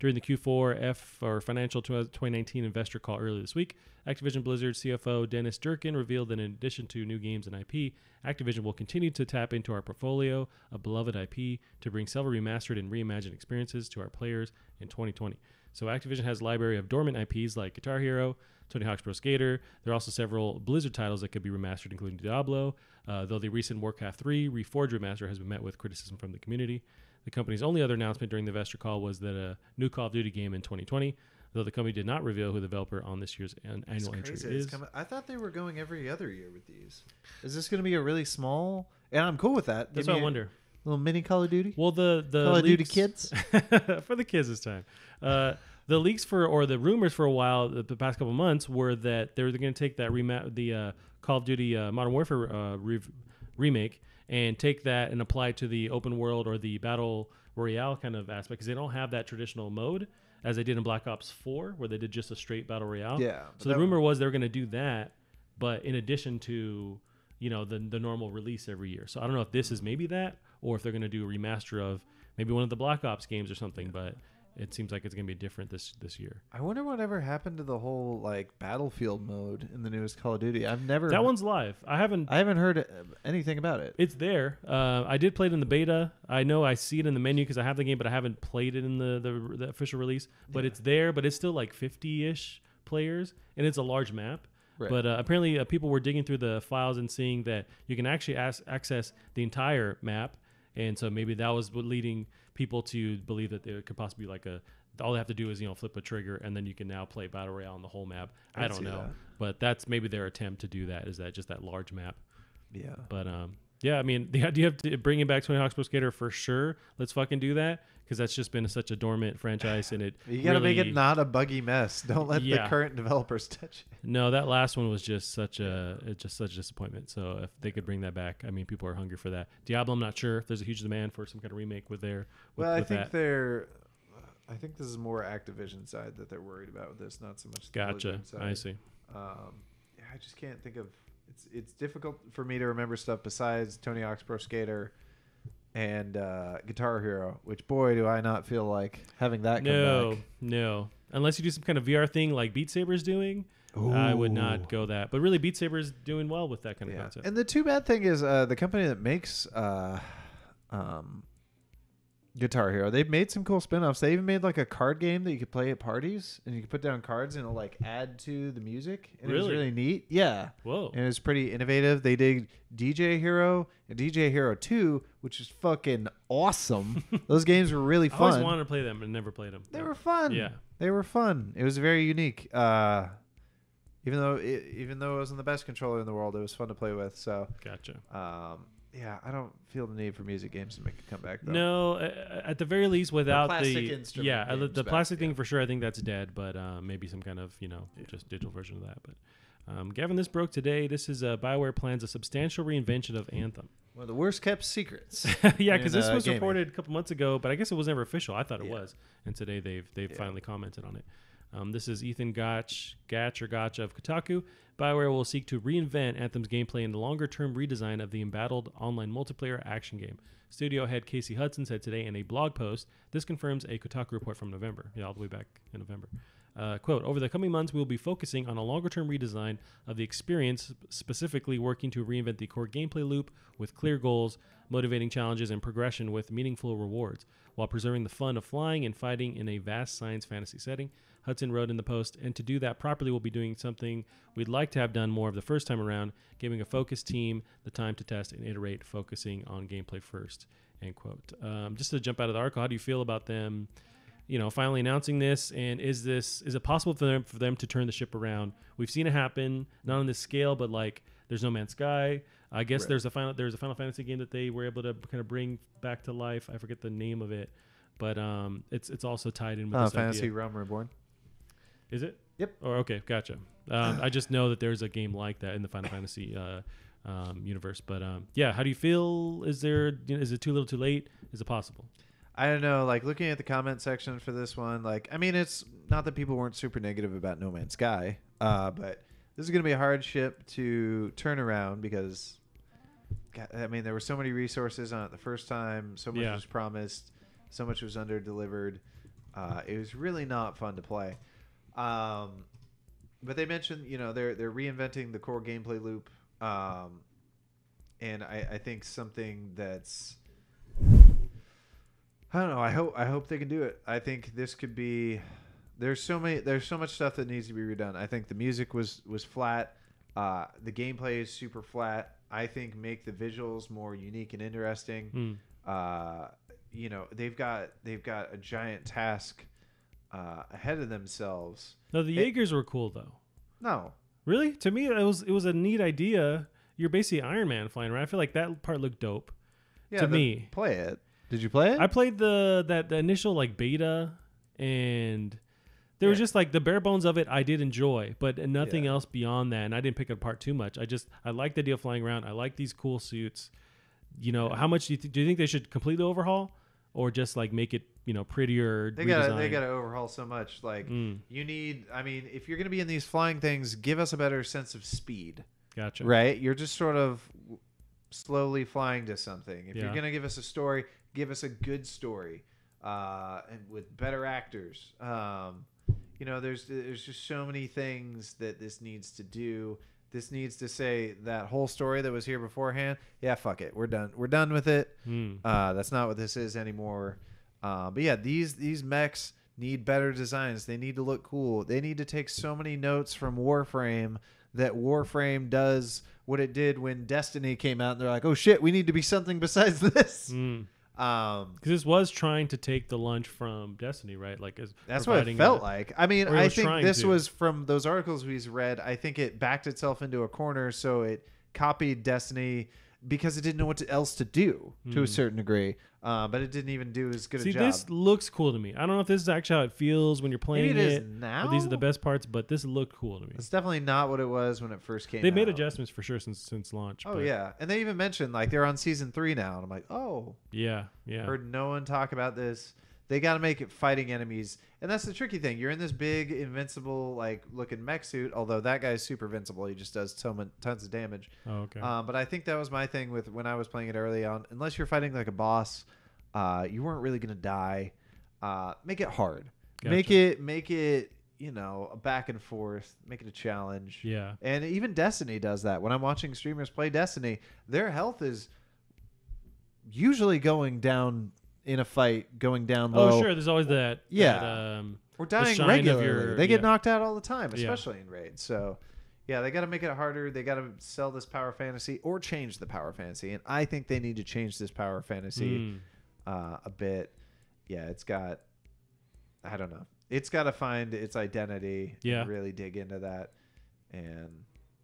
During the Q four F or financial twenty nineteen investor call earlier this week, Activision Blizzard C F O Dennis Durkin revealed that in addition to new games and I P, Activision will continue to tap into our portfolio of beloved I P to bring several remastered and reimagined experiences to our players in twenty twenty. So Activision has a library of dormant I Ps like Guitar Hero, Tony Hawk's Pro Skater. There are also several Blizzard titles that could be remastered, including Diablo, uh, though the recent Warcraft three Reforged remaster has been met with criticism from the community. The company's only other announcement during the investor call was that a new Call of Duty game in twenty twenty, though the company did not reveal who the developer on this year's an- annual entry is. I thought they were going every other year with these. Is this going to be a really small? And I'm cool with that. That's what I wonder. Little mini Call of Duty? Well, the, the Call of Duty kids? For the kids this time. Uh, the leaks for, or the rumors for a while, the, the past couple months, were that they were going to take that rema- the uh, Call of Duty uh, Modern Warfare uh, re- remake and take that and apply it to the open world or the battle royale kind of aspect, because they don't have that traditional mode as they did in Black Ops four, where they did just a straight battle royale. Yeah. So the rumor was they were going to do that, but in addition to, you know, the the normal release every year. So I don't know if this is maybe that, or if they're going to do a remaster of maybe one of the Black Ops games or something, but it seems like it's going to be different this, this year. I wonder whatever happened to the whole like Battlefield mode in the newest Call of Duty. I've never that one's live. I haven't I haven't heard anything about it. It's there. Uh, I did play it in the beta. I know I see it in the menu because I have the game, but I haven't played it in the the, the official release. But yeah. It's there. But it's still like fifty-ish players, and it's a large map. Right. But uh, apparently, uh, people were digging through the files and seeing that you can actually as- access the entire map. And so maybe that was leading people to believe that there could possibly be like a, all they have to do is, you know, flip a trigger and then you can now play Battle Royale on the whole map. I, I don't know. That. But that's maybe their attempt to do that, is that just that large map. Yeah. But um, yeah, I mean, the idea of bringing back Tony Hawk's Pro Skater, for sure. Let's fucking do that, because that's just been such a dormant franchise. And it you got to really make it not a buggy mess. Don't let yeah. the current developers touch it. No, that last one was just such a yeah. just such a disappointment. So if they could bring that back, I mean, people are hungry for that. Diablo, I'm not sure if there's a huge demand for some kind of remake with their. With, well, I with think that. they're. I think this is more Activision side that they're worried about with this, not so much. Gotcha. The side. I see. Um, yeah, I just can't think of. It's it's difficult for me to remember stuff besides Tony Hawk's Pro Skater and uh, Guitar Hero, which, boy, do I not feel like having that come no, back. No, no. Unless you do some kind of V R thing like Beat Saber's doing, Ooh. I would not go that. But really, Beat Saber's doing well with that kind yeah. of concept. And the too bad thing is uh, the company that makes uh, um, Guitar Hero, they've made some cool spinoffs. They even made like a card game that you could play at parties, and you could put down cards and it'll like add to the music. And really? It was really neat. Yeah. Whoa. And it was pretty innovative. They did D J Hero and D J Hero two, which is fucking awesome. Those games were really fun. I always wanted to play them, but never played them. They were fun. Yeah, they were fun. It was very unique. Uh, even though it, even though it wasn't the best controller in the world, it was fun to play with. So gotcha. Um, yeah, I don't feel the need for music games to make a comeback, though. No, uh, at the very least, without the plastic the, instrument. Yeah, the back, plastic yeah. thing for sure. I think that's dead, but uh, maybe some kind of you know yeah. just digital version of that. But um, Gavin, this broke today. This is uh, BioWare plans a substantial reinvention of Anthem. One of the worst kept secrets. yeah, because this uh, was gaming. reported a couple months ago, but I guess it was never official. I thought it yeah. was, and today they've they've yeah. finally commented on it. Um, this is Ethan Gotch, Gatch or Gotch of Kotaku. BioWare will seek to reinvent Anthem's gameplay in the longer-term redesign of the embattled online multiplayer action game. Studio head Casey Hudson said today in a blog post. This confirms a Kotaku report from November. Yeah, all the way back in November. Uh, quote, over the coming months, we will be focusing on a longer-term redesign of the experience, specifically working to reinvent the core gameplay loop with clear goals, motivating challenges, and progression with meaningful rewards, while preserving the fun of flying and fighting in a vast science fantasy setting. Hudson wrote in the post, and to do that properly, we'll be doing something we'd like to have done more of the first time around, giving a focused team the time to test and iterate, focusing on gameplay first, end quote. Um, just to jump out of the article, how do you feel about them, you know, finally announcing this? And is this is it possible for them for them to turn the ship around? We've seen it happen, not on this scale, but like there's No Man's Sky. I guess right. there's a final there's a Final Fantasy game that they were able to kind of bring back to life. I forget the name of it, but um, it's it's also tied in with uh, this Fantasy idea. Realm Reborn. Is it? Yep. Or okay, gotcha. Um, I just know that there's a game like that in the Final Fantasy uh, um, universe. But um, yeah, how do you feel? Is there? You know, is it too little, too late? Is it possible? I don't know. Like looking at the comment section for this one, like I mean, it's not that people weren't super negative about No Man's Sky, uh, but this is going to be a hard ship to turn around because, God, I mean, there were so many resources on it the first time. So much yeah. was promised. So much was under-delivered. Uh, it was really not fun to play. Um, but they mentioned, you know, they're they're reinventing the core gameplay loop, um, and I, I think something that's I don't know. I hope I hope they can do it. I think this could be There's so many. There's so much stuff that needs to be redone. I think the music was was flat. Uh, the gameplay is super flat. I think make the visuals more unique and interesting. Mm. Uh, you know, they've got they've got a giant task uh, ahead of themselves. No, the Jaegers were cool though. No, really, to me it was it was a neat idea. You're basically Iron Man flying around. I feel like that part looked dope. Yeah, to me, play it. Did you play it? I played the that the initial like beta, and there yeah. was just like the bare bones of it. I did enjoy, but nothing yeah. else beyond that. And I didn't pick it apart too much. I just I like the idea of flying around. I like these cool suits. You know, yeah. how much do you th- do you think they should completely overhaul, or just like make it you know prettier? They got they got to overhaul so much. Like mm. you need. I mean, if you're gonna be in these flying things, give us a better sense of speed. Gotcha. Right? You're just sort of slowly flying to something. If yeah. you're gonna give us a story, give us a good story, uh, and with better actors. Um, you know, there's there's just so many things that this needs to do. This needs to say that whole story that was here beforehand. Yeah, fuck it, we're done. We're done with it. Mm. Uh, that's not what this is anymore. Uh, but yeah, these these mechs need better designs. They need to look cool. They need to take so many notes from Warframe. That Warframe does what it did when Destiny came out, and they're like, "Oh shit, we need to be something besides this." Mm. Um, because this was trying to take the lunch from Destiny, right? Like, is that's what it felt a, like. I mean, I think this to. was from those articles we've read. I think it backed itself into a corner, so it copied Destiny because it didn't know what to, else to do mm. to a certain degree. Uh, but it didn't even do as good See, a job. See, this looks cool to me. I don't know if this is actually how it feels when you're playing Maybe it. It is now. These are the best parts, but this looked cool to me. It's definitely not what it was when it first came out. They made adjustments for sure since since launch. Oh, but. yeah. And they even mentioned, like, they're on season three now. And I'm like, oh. Yeah, yeah. Heard no one talk about this. They got to make it fighting enemies. And that's the tricky thing. You're in this big, invincible, like, looking mech suit, although that guy's super invincible. He just does ton, tons of damage. Oh, okay. Um, but I think that was my thing with when I was playing it early on. Unless you're fighting, like, a boss... Uh, you weren't really gonna die. Uh, make it hard. Gotcha. Make it, make it, you know, a back and forth. Make it a challenge. Yeah. And even Destiny does that. When I'm watching streamers play Destiny, their health is usually going down in a fight, going down low. Oh, sure. There's always that. Yeah. That, um, We're dying the regularly. Your, they get yeah. knocked out all the time, especially yeah. in raids. So, yeah, they got to make it harder. They got to sell this power fantasy or change the power fantasy. And I think they need to change this power fantasy. Mm. Uh, a bit, yeah. It's got, I don't know. It's got to find its identity. Yeah, and really dig into that. And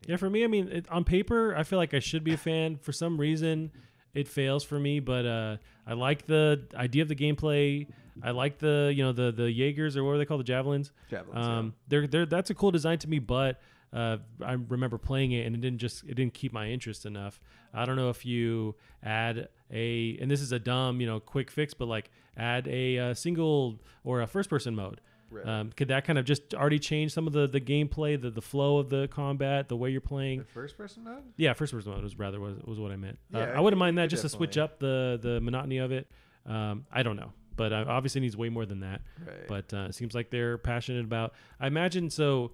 yeah, yeah for me, I mean, it, on paper, I feel like I should be a fan. For some reason, it fails for me. But uh, I like the idea of the gameplay. I like the you know the the Jaegers or what are they called the javelins. Javelins. Um, yeah. they're they're that's a cool design to me, but. Uh, I remember playing it and it didn't just it didn't keep my interest enough. I don't know if you add a and this is a dumb you know quick fix, but like add a, a single or a first person mode. Right. Um, could that kind of just already change some of the, the gameplay, the, the flow of the combat, the way you're playing? The first person mode? Yeah, first person mode was rather was was what I meant. Yeah, uh, I wouldn't mind that just definitely. to switch up the the monotony of it. Um, I don't know, but uh, obviously it needs way more than that. Right. But uh, it seems like they're passionate about. I imagine so.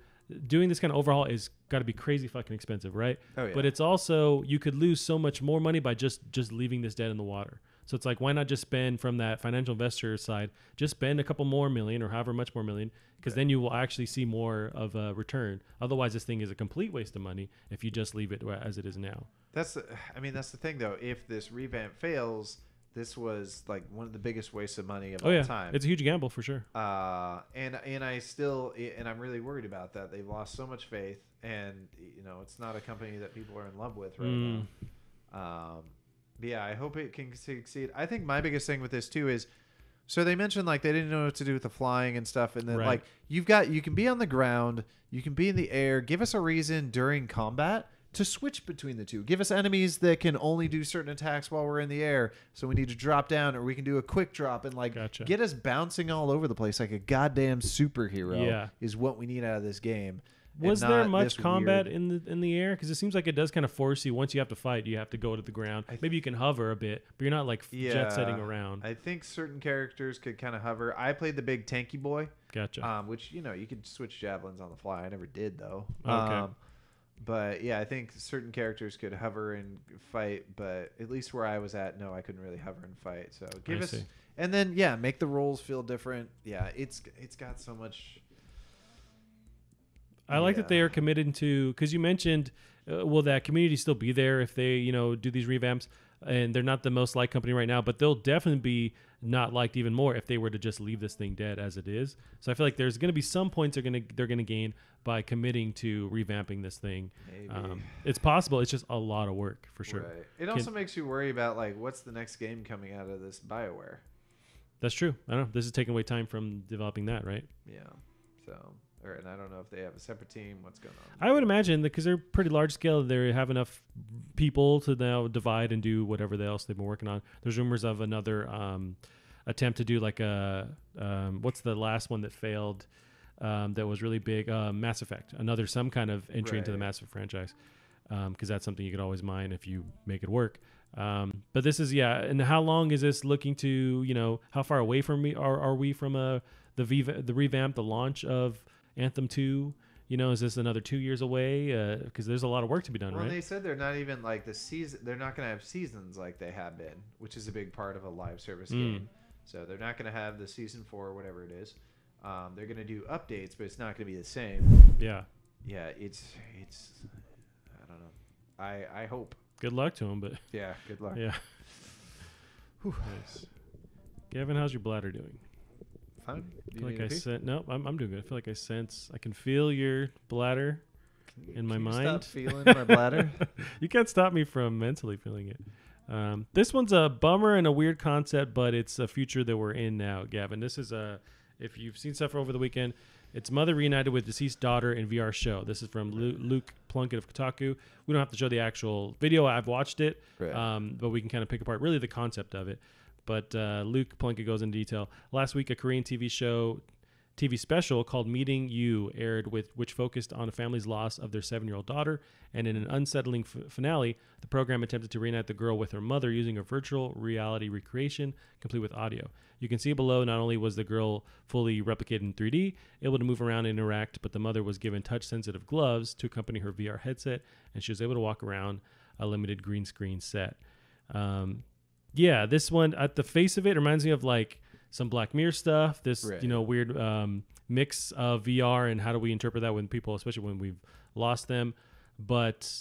Doing this kind of overhaul is got to be crazy fucking expensive, right? Oh, yeah. But it's also, you could lose so much more money by just just leaving this dead in the water. So it's like, why not just spend from that financial investor side, just spend a couple more million or however much more million, because right. then you will actually see more of a return. Otherwise, this thing is a complete waste of money if you just leave it as it is now. That's, the, I mean, that's the thing, though. If this revamp fails... This was like one of the biggest wastes of money of oh, all yeah. time. It's a huge gamble for sure. Uh, and and I still and I'm really worried about that. They've lost so much faith, and you know it's not a company that people are in love with right mm. now. Um, but yeah, I hope it can succeed. I think my biggest thing with this too is, so they mentioned like they didn't know what to do with the flying and stuff, and then right. like you've got you can be on the ground, you can be in the air. Give us a reason during combat to switch between the two. Give us enemies that can only do certain attacks while we're in the air, so we need to drop down, or we can do a quick drop and like gotcha. get us bouncing all over the place like a goddamn superhero. Yeah. is what we need out of this game. Was there much combat weird... in the in the air? Because it seems like it does kind of force you. Once you have to fight, you have to go to the ground. Th- Maybe you can hover a bit, but you're not like yeah, jet setting around. I think certain characters could kind of hover. I played the big tanky boy. Gotcha. Um, which you know you could switch javelins on the fly. I never did though. Okay. Um, But yeah, I think certain characters could hover and fight, but at least where I was at, no, I couldn't really hover and fight. So give I us, see. and then yeah, make the roles feel different. Yeah, it's it's got so much I like yeah. that they are committed to, because you mentioned, uh, will that community still be there if they, you know, do these revamps? And they're not the most liked company right now, but they'll definitely be not liked even more if they were to just leave this thing dead as it is. So I feel like there's going to be some points they're going to they're going to gain by committing to revamping this thing. Maybe. Um, it's possible. It's just a lot of work for sure. Right. It Can, also makes you worry about like what's the next game coming out of this BioWare. That's true. I don't know. This is taking away time from developing that, right? Yeah. So. And I don't know if they have a separate team. What's going on? I would imagine that because they're pretty large scale, they have enough people to now divide and do whatever else they've been working on. There's rumors of another um, attempt to do like a um, what's the last one that failed um, that was really big? Uh, Mass Effect. Another some kind of entry right. into the Mass Effect franchise, because um, that's something you could always mine if you make it work. Um, but this is yeah. And how long is this looking to? You know, how far away from me are are we from a the v the revamp the launch of Anthem two, you know, is this another two years away? Because uh, there's a lot of work to be done, well, right? Well, they said they're not even like the season. They're not going to have seasons like they have been, which is a big part of a live service mm. game. So they're not going to have the season four or whatever it is. Um, they're going to do updates, but it's not going to be the same. Yeah. Yeah, it's, it's, I don't know. I, I hope. Good luck to them, but. Yeah, good luck. Yeah. Nice. Gavin, how's your bladder doing? I feel like I sense. No, I'm, I'm doing good. I feel like I sense. I can feel your bladder you, in my mind. Stop feeling my bladder. You can't stop me from mentally feeling it. Um, this one's a bummer and a weird concept, but it's a future that we're in now, Gavin. This is a. If you've seen stuff over the weekend, it's mother reunited with deceased daughter in V R show. This is from Lu- Luke Plunkett of Kotaku. We don't have to show the actual video. I've watched it, right. um, but we can kind of pick apart really the concept of it. But uh, Luke Plunkett goes into detail. Last week, a Korean T V show, T V special called Meeting You aired, with which focused on a family's loss of their seven-year-old daughter. And in an unsettling f- finale, the program attempted to reunite the girl with her mother using a virtual reality recreation, complete with audio. You can see below, not only was the girl fully replicated in three D, able to move around and interact, but the mother was given touch-sensitive gloves to accompany her V R headset, and she was able to walk around a limited green screen set. Um... Yeah, this one at the face of it reminds me of like some Black Mirror stuff. This right. you know weird um, mix of V R and how do we interpret that when people, especially when we've lost them. But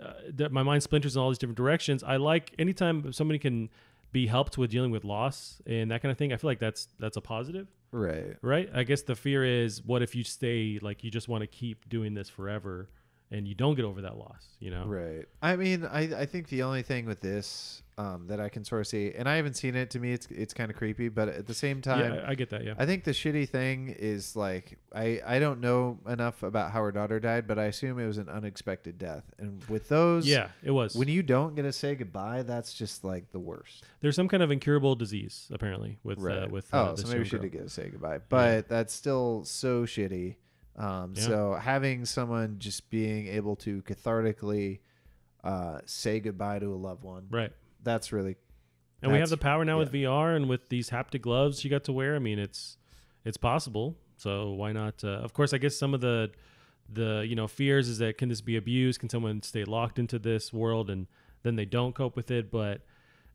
uh, th- my mind splinters in all these different directions. I like anytime somebody can be helped with dealing with loss and that kind of thing. I feel like that's that's a positive. Right. Right. I guess the fear is, what if you stay like you just want to keep doing this forever and you don't get over that loss, you know? Right. I mean, I, I think the only thing with this um, that I can sort of see, and I haven't seen it, to me, it's it's kind of creepy, but at the same time... Yeah, I get that, yeah. I think the shitty thing is, like, I, I don't know enough about how her daughter died, but I assume it was an unexpected death. And with those... Yeah, it was. When you don't get to say goodbye, that's just, like, the worst. There's some kind of incurable disease, apparently, with right. uh, with uh, Oh, so maybe she did get to say goodbye. But yeah. that's still so shitty. Um, yeah. So having someone just being able to cathartically uh, say goodbye to a loved one. Right. That's really. And that's, we have the power now yeah. with V R and with these haptic gloves you got to wear. I mean, it's it's possible. So why not? Uh, of course, I guess some of the the, you know, fears is that can this be abused? Can someone stay locked into this world and then they don't cope with it? But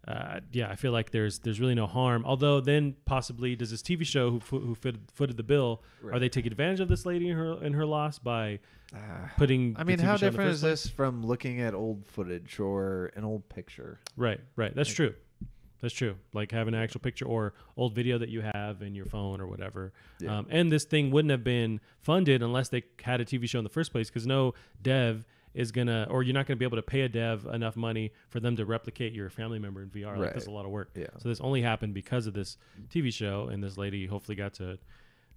uh, yeah, I feel like there's there's really no harm. Although then possibly does this T V show who fo- who footed, footed the bill? Right. Are they taking advantage of this lady and her and her loss by uh, putting? I mean, how different is this from looking at old footage or an old picture? Right, right. That's like, true. That's true. Like having an actual picture or old video that you have in your phone or whatever. Yeah. Um, and this thing wouldn't have been funded unless they had a T V show in the first place, because no dev. is gonna, or you're not gonna be able to pay a dev enough money for them to replicate your family member in V R. Right. Like, that's a lot of work. Yeah. So this only happened because of this T V show, and this lady hopefully got to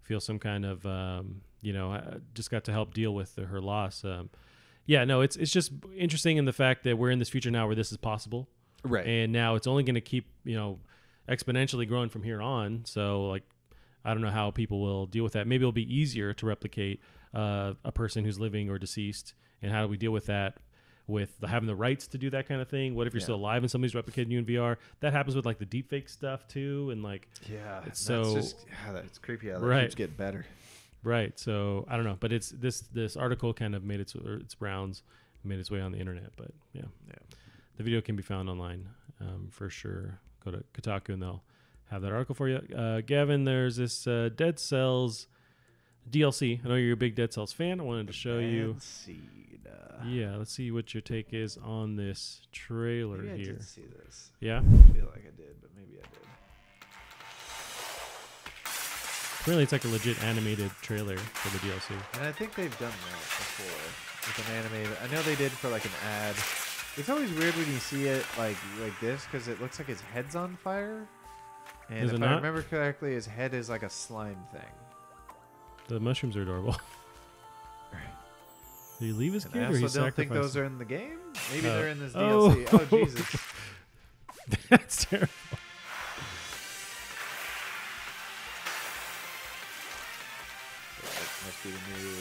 feel some kind of, um, you know, just got to help deal with her loss. Um, yeah, no, it's it's just interesting in the fact that we're in this future now where this is possible. Right. And now it's only gonna keep, you know, exponentially growing from here on. So like, I don't know how people will deal with that. Maybe it'll be easier to replicate uh, a person who's living or deceased. And how do we deal with that with the, having the rights to do that kind of thing? What if you're yeah. still alive and somebody's replicating you in V R? That happens with like the deepfake stuff too. And like, yeah, it's so just, yeah, that's creepy. How that right. keeps getting better. Right. So I don't know, but it's this, this article kind of made its, its rounds, made its way on the internet, but yeah, yeah. the video can be found online um, for sure. Go to Kotaku and they'll have that article for you. Uh, Gavin, there's this uh, Dead Cells D L C. I know you're a big Dead Cells fan. I wanted to show you. Yeah, let's see what your take is on this trailer maybe here. I did see this. Yeah? I feel like I did, but maybe I did. Really, it's like a legit animated trailer for the D L C. And I think they've done that before with an animated. I know they did for like an ad. It's always weird when you see it like like this because it looks like his head's on fire. And if I remember correctly, his head is like a slime thing. The mushrooms are adorable. Did he leave his kid, or he sacrificed? I also don't think those are in the game. Maybe uh, they're in this D L C. Oh, oh Jesus. That's terrible. That must be the new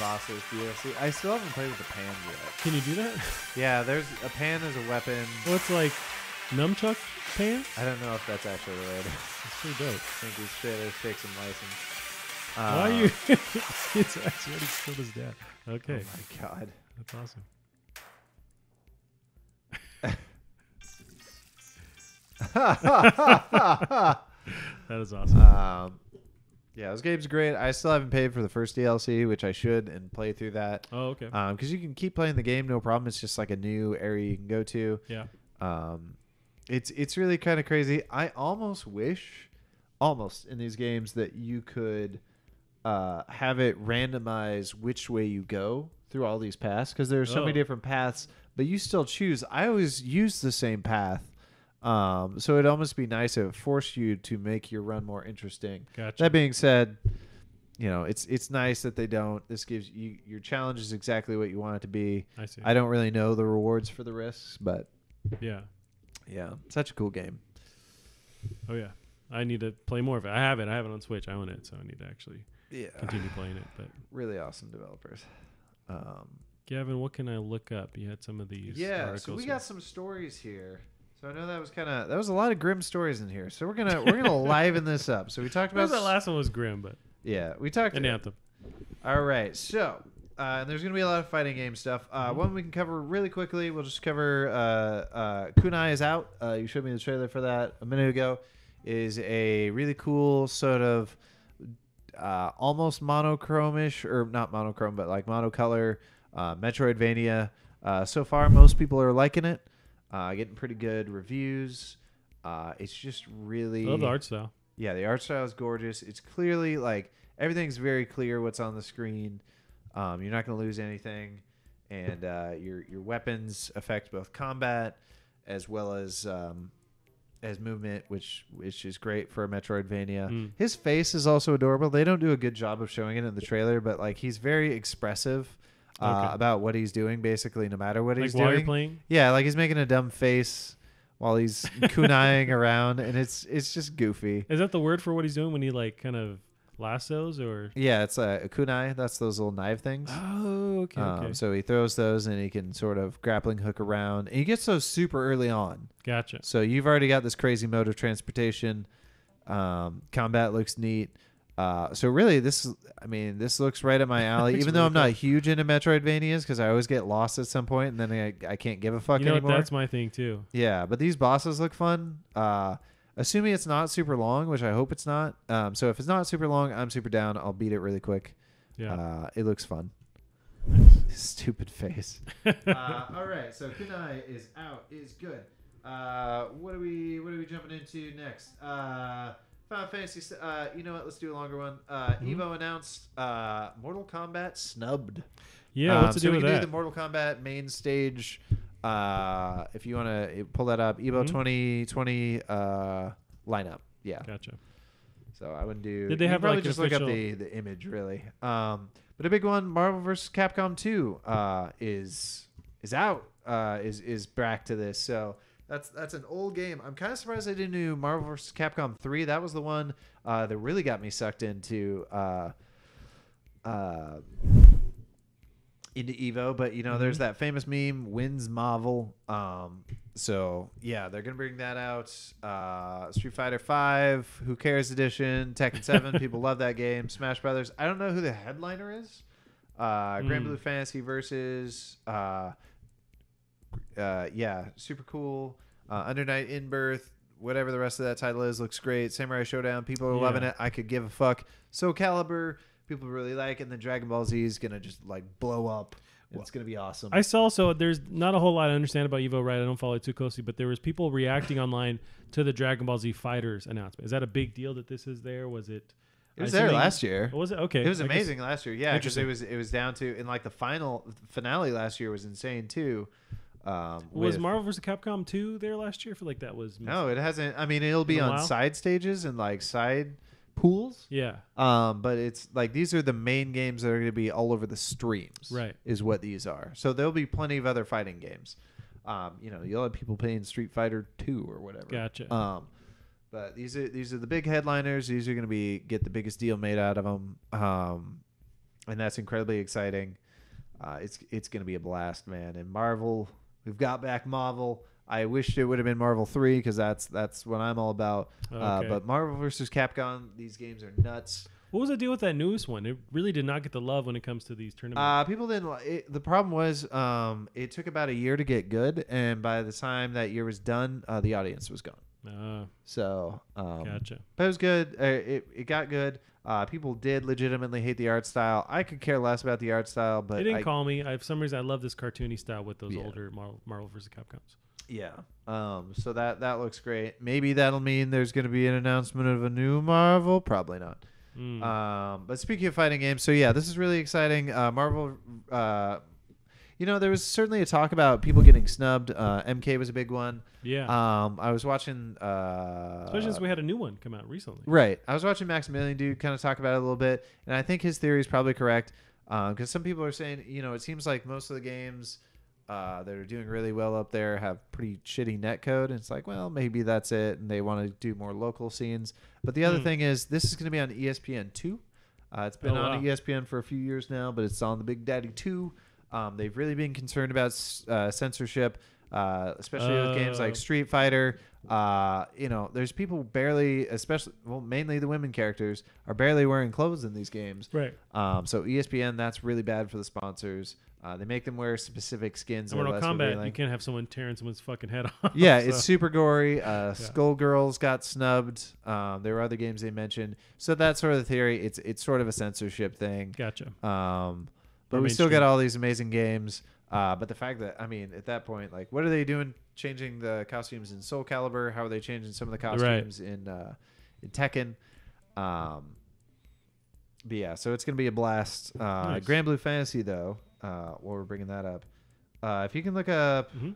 bosses D L C. I still haven't played with the pan yet. Can you do that? Yeah, there's a pan is a weapon. Well, it's like nunchuck pan? I don't know if that's actually related. It's pretty dope. I think we should take some license. Uh, Why are you? It's actually already killed his dad. Okay. Oh my God, that's awesome. That is awesome. Um, yeah, this game's great. I still haven't paid for the first D L C, which I should, and play through that. Oh, okay. Um, because you can keep playing the game, no problem. It's just like a new area you can go to. Yeah. Um, it's it's really kind of crazy. I almost wish, almost in these games, that you could. Uh, have it randomize which way you go through all these paths, because there are so oh. many different paths, but you still choose. I always use the same path, um, so it'd almost be nice if it forced you to make your run more interesting. Gotcha. That being said, you know it's it's nice that they don't. This gives you your challenge is exactly what you want it to be. I see. I don't really know the rewards for the risks, but yeah, yeah, such a cool game. Oh yeah, I need to play more of it. I have it. I have it on Switch. I own it, so I need to actually. Yeah, continue playing it, but really awesome developers. Um, Gavin, what can I look up? You had some of these. Yeah, articles so we here. got some stories here. So I know that was kind of that was a lot of grim stories in here. So we're gonna we're gonna liven this up. So we talked about that last one was grim, but yeah, we talked an Anthem. All right, so uh, there's gonna be a lot of fighting game stuff. Uh, mm-hmm. One we can cover really quickly. We'll just cover. Uh, uh, Kunai is out. Uh, you showed me the trailer for that a minute ago. Is a really cool sort of. Uh, almost monochromish, or not monochrome, but like monocolor uh, Metroidvania. Uh, so far, most people are liking it, uh, getting pretty good reviews. Uh, it's just really. I love the art style. Yeah, the art style is gorgeous. It's clearly like everything's very clear what's on the screen. Um, you're not going to lose anything, and uh, your your weapons affect both combat as well as. Um, As movement, which which is great for a Metroidvania. Mm. His face is also adorable. They don't do a good job of showing it in the trailer, but like he's very expressive uh, okay. about what he's doing. Basically, no matter what like he's while doing, you're playing? yeah, like he's making a dumb face while he's kunaiing around, and it's it's just goofy. Is that the word for what he's doing when he like kind of lassos or? Yeah, it's a, a kunai. That's those little knife things. Oh, okay, um, okay. So he throws those, and he can sort of grappling hook around, and he gets those super early on. Gotcha. So you've already got this crazy mode of transportation. Um, combat looks neat. Uh, so really, this I mean, this looks right up my alley. Even really though I'm cool. not huge into Metroidvanias, because I always get lost at some point, and then I, I can't give a fuck you know, anymore. That's my thing too. Yeah, but these bosses look fun. Uh, Assuming it's not super long, which I hope it's not. Um, so if it's not super long, I'm super down. I'll beat it really quick. Yeah, uh, it looks fun. Stupid face. uh, all right, so Kunai is out. Is good. Uh, what are we? What are we jumping into next? Uh, Final Fantasy. Uh, you know what? Let's do a longer one. Uh, mm-hmm. Evo announced uh, Mortal Kombat snubbed. Yeah, what's um, to so do we with can that? do the Mortal Kombat main stage. Uh, if you want to pull that up, Evo mm-hmm. twenty twenty uh, lineup. Yeah. Gotcha. So I wouldn't do. Did they have probably like just official... look up the, the image really? Um, but a big one, Marvel versus. Capcom two uh, is is out. Uh, is is back to this. So that's that's an old game. I'm kind of surprised they didn't do Marvel versus. Capcom three. That was the one uh, that really got me sucked into. Uh, uh, into Evo, but you know, mm-hmm. there's that famous meme, wins Marvel. Um, so yeah, they're gonna bring that out. Uh, Street Fighter Five, Who Cares Edition, Tekken Seven, people love that game. Smash Brothers. I don't know who the headliner is. Uh, mm. Grand Blue Fantasy versus. Uh, uh, yeah, super cool. Uh, Under Night In Birth, whatever the rest of that title is, looks great. Samurai Showdown, people are yeah. loving it. I could give a fuck. Soul Calibur. people really like, and then Dragon Ball Z is gonna just like blow up. Well, it's gonna be awesome. I saw, so there's not a whole lot I understand about Evo, right? I don't follow it too closely, but there was people reacting online to the Dragon Ball Z Fighters announcement. Is that a big deal that this is there? Was it? It was there last year. Was it? Okay. It was amazing last year. Yeah, because it was it was down to, and like the final finale last year was insane too. Um, was Marvel versus. Capcom two there last year? I feel like that was no, it hasn't. I mean, it'll be on side stages and like side pools. Yeah. Um, but it's like these are the main games that are going to be all over the streams. Right. Is what these are. So there'll be plenty of other fighting games. Um, you know, you'll have people playing Street Fighter two or whatever. Gotcha. Um, but these are these are the big headliners. These are going to be get the biggest deal made out of them. Um, and that's incredibly exciting. Uh, it's it's going to be a blast, man. And Marvel. We've got back Marvel. I wish it would have been Marvel three because that's that's what I'm all about. Okay. Uh, but Marvel versus. Capcom, these games are nuts. What was the deal with that newest one? It really did not get the love when it comes to these tournaments. Uh, people didn't. It, the problem was um, it took about a year to get good, and by the time that year was done, uh, the audience was gone. Uh, so um, gotcha. But it was good. Uh, it it got good. Uh, people did legitimately hate the art style. I could care less about the art style, but they didn't I, call me. I, for some reason, I love this cartoony style with those yeah. older Marvel, Marvel versus. Capcoms. Yeah. Um. So that that looks great. Maybe that'll mean there's going to be an announcement of a new Marvel. Probably not. Mm. Um. But speaking of fighting games, so yeah, this is really exciting. Uh, Marvel. Uh. You know, there was certainly a talk about people getting snubbed. Uh, M K was a big one. Yeah. Um, I was watching... Uh, Especially since we had a new one come out recently. Right. I was watching Maximilian Dude kind of talk about it a little bit, and I think his theory is probably correct because uh, some people are saying, you know, it seems like most of the games uh, that are doing really well up there have pretty shitty netcode, and it's like, well, maybe that's it, and they want to do more local scenes. But the other mm. thing is this is going to be on E S P N two. Uh, it's been oh, on wow. E S P N for a few years now, but it's on the Big Daddy two. Um, they've really been concerned about uh, censorship, uh, especially uh, with games like Street Fighter. Uh, you know, there's people barely, especially, well, mainly the women characters are barely wearing clothes in these games. Right. Um, so E S P N, that's really bad for the sponsors. Uh, they make them wear specific skins. In Mortal Kombat, you can't have someone tearing someone's fucking head off. Yeah, so. It's super gory. Uh, yeah. Skullgirls got snubbed. Um, there were other games they mentioned. So that's sort of the theory. It's it's sort of a censorship thing. Gotcha. Um. But we still got all these amazing games. Uh, but the fact that, I mean, at that point, like, what are they doing changing the costumes in Soul Calibur? How are they changing some of the costumes right. in uh, in Tekken? Um, but, yeah, so it's going to be a blast. Uh, nice. Grand Blue Fantasy, though, uh, while we're bringing that up. Uh, if you can look up... Mm-hmm.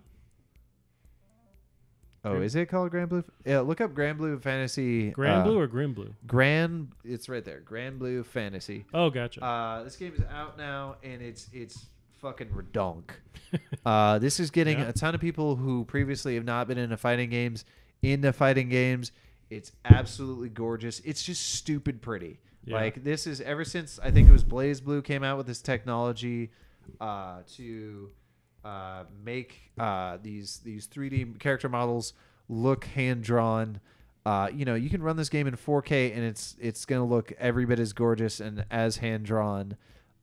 Oh, Grand is it called Grand Blue? Yeah, look up Grand Blue Fantasy. Grand uh, Blue or Grim Blue? Grand, it's right there. Grand Blue Fantasy. Oh, gotcha. Uh, this game is out now, and it's it's fucking redonk. uh, this is getting yeah. a ton of people who previously have not been into fighting games into fighting games. It's absolutely gorgeous. It's just stupid pretty. Yeah. Like this is ever since I think it was BlazBlue came out with this technology uh, to. Uh, make uh, these these three D character models look hand drawn. Uh, you know, you can run this game in four K and it's it's going to look every bit as gorgeous and as hand drawn.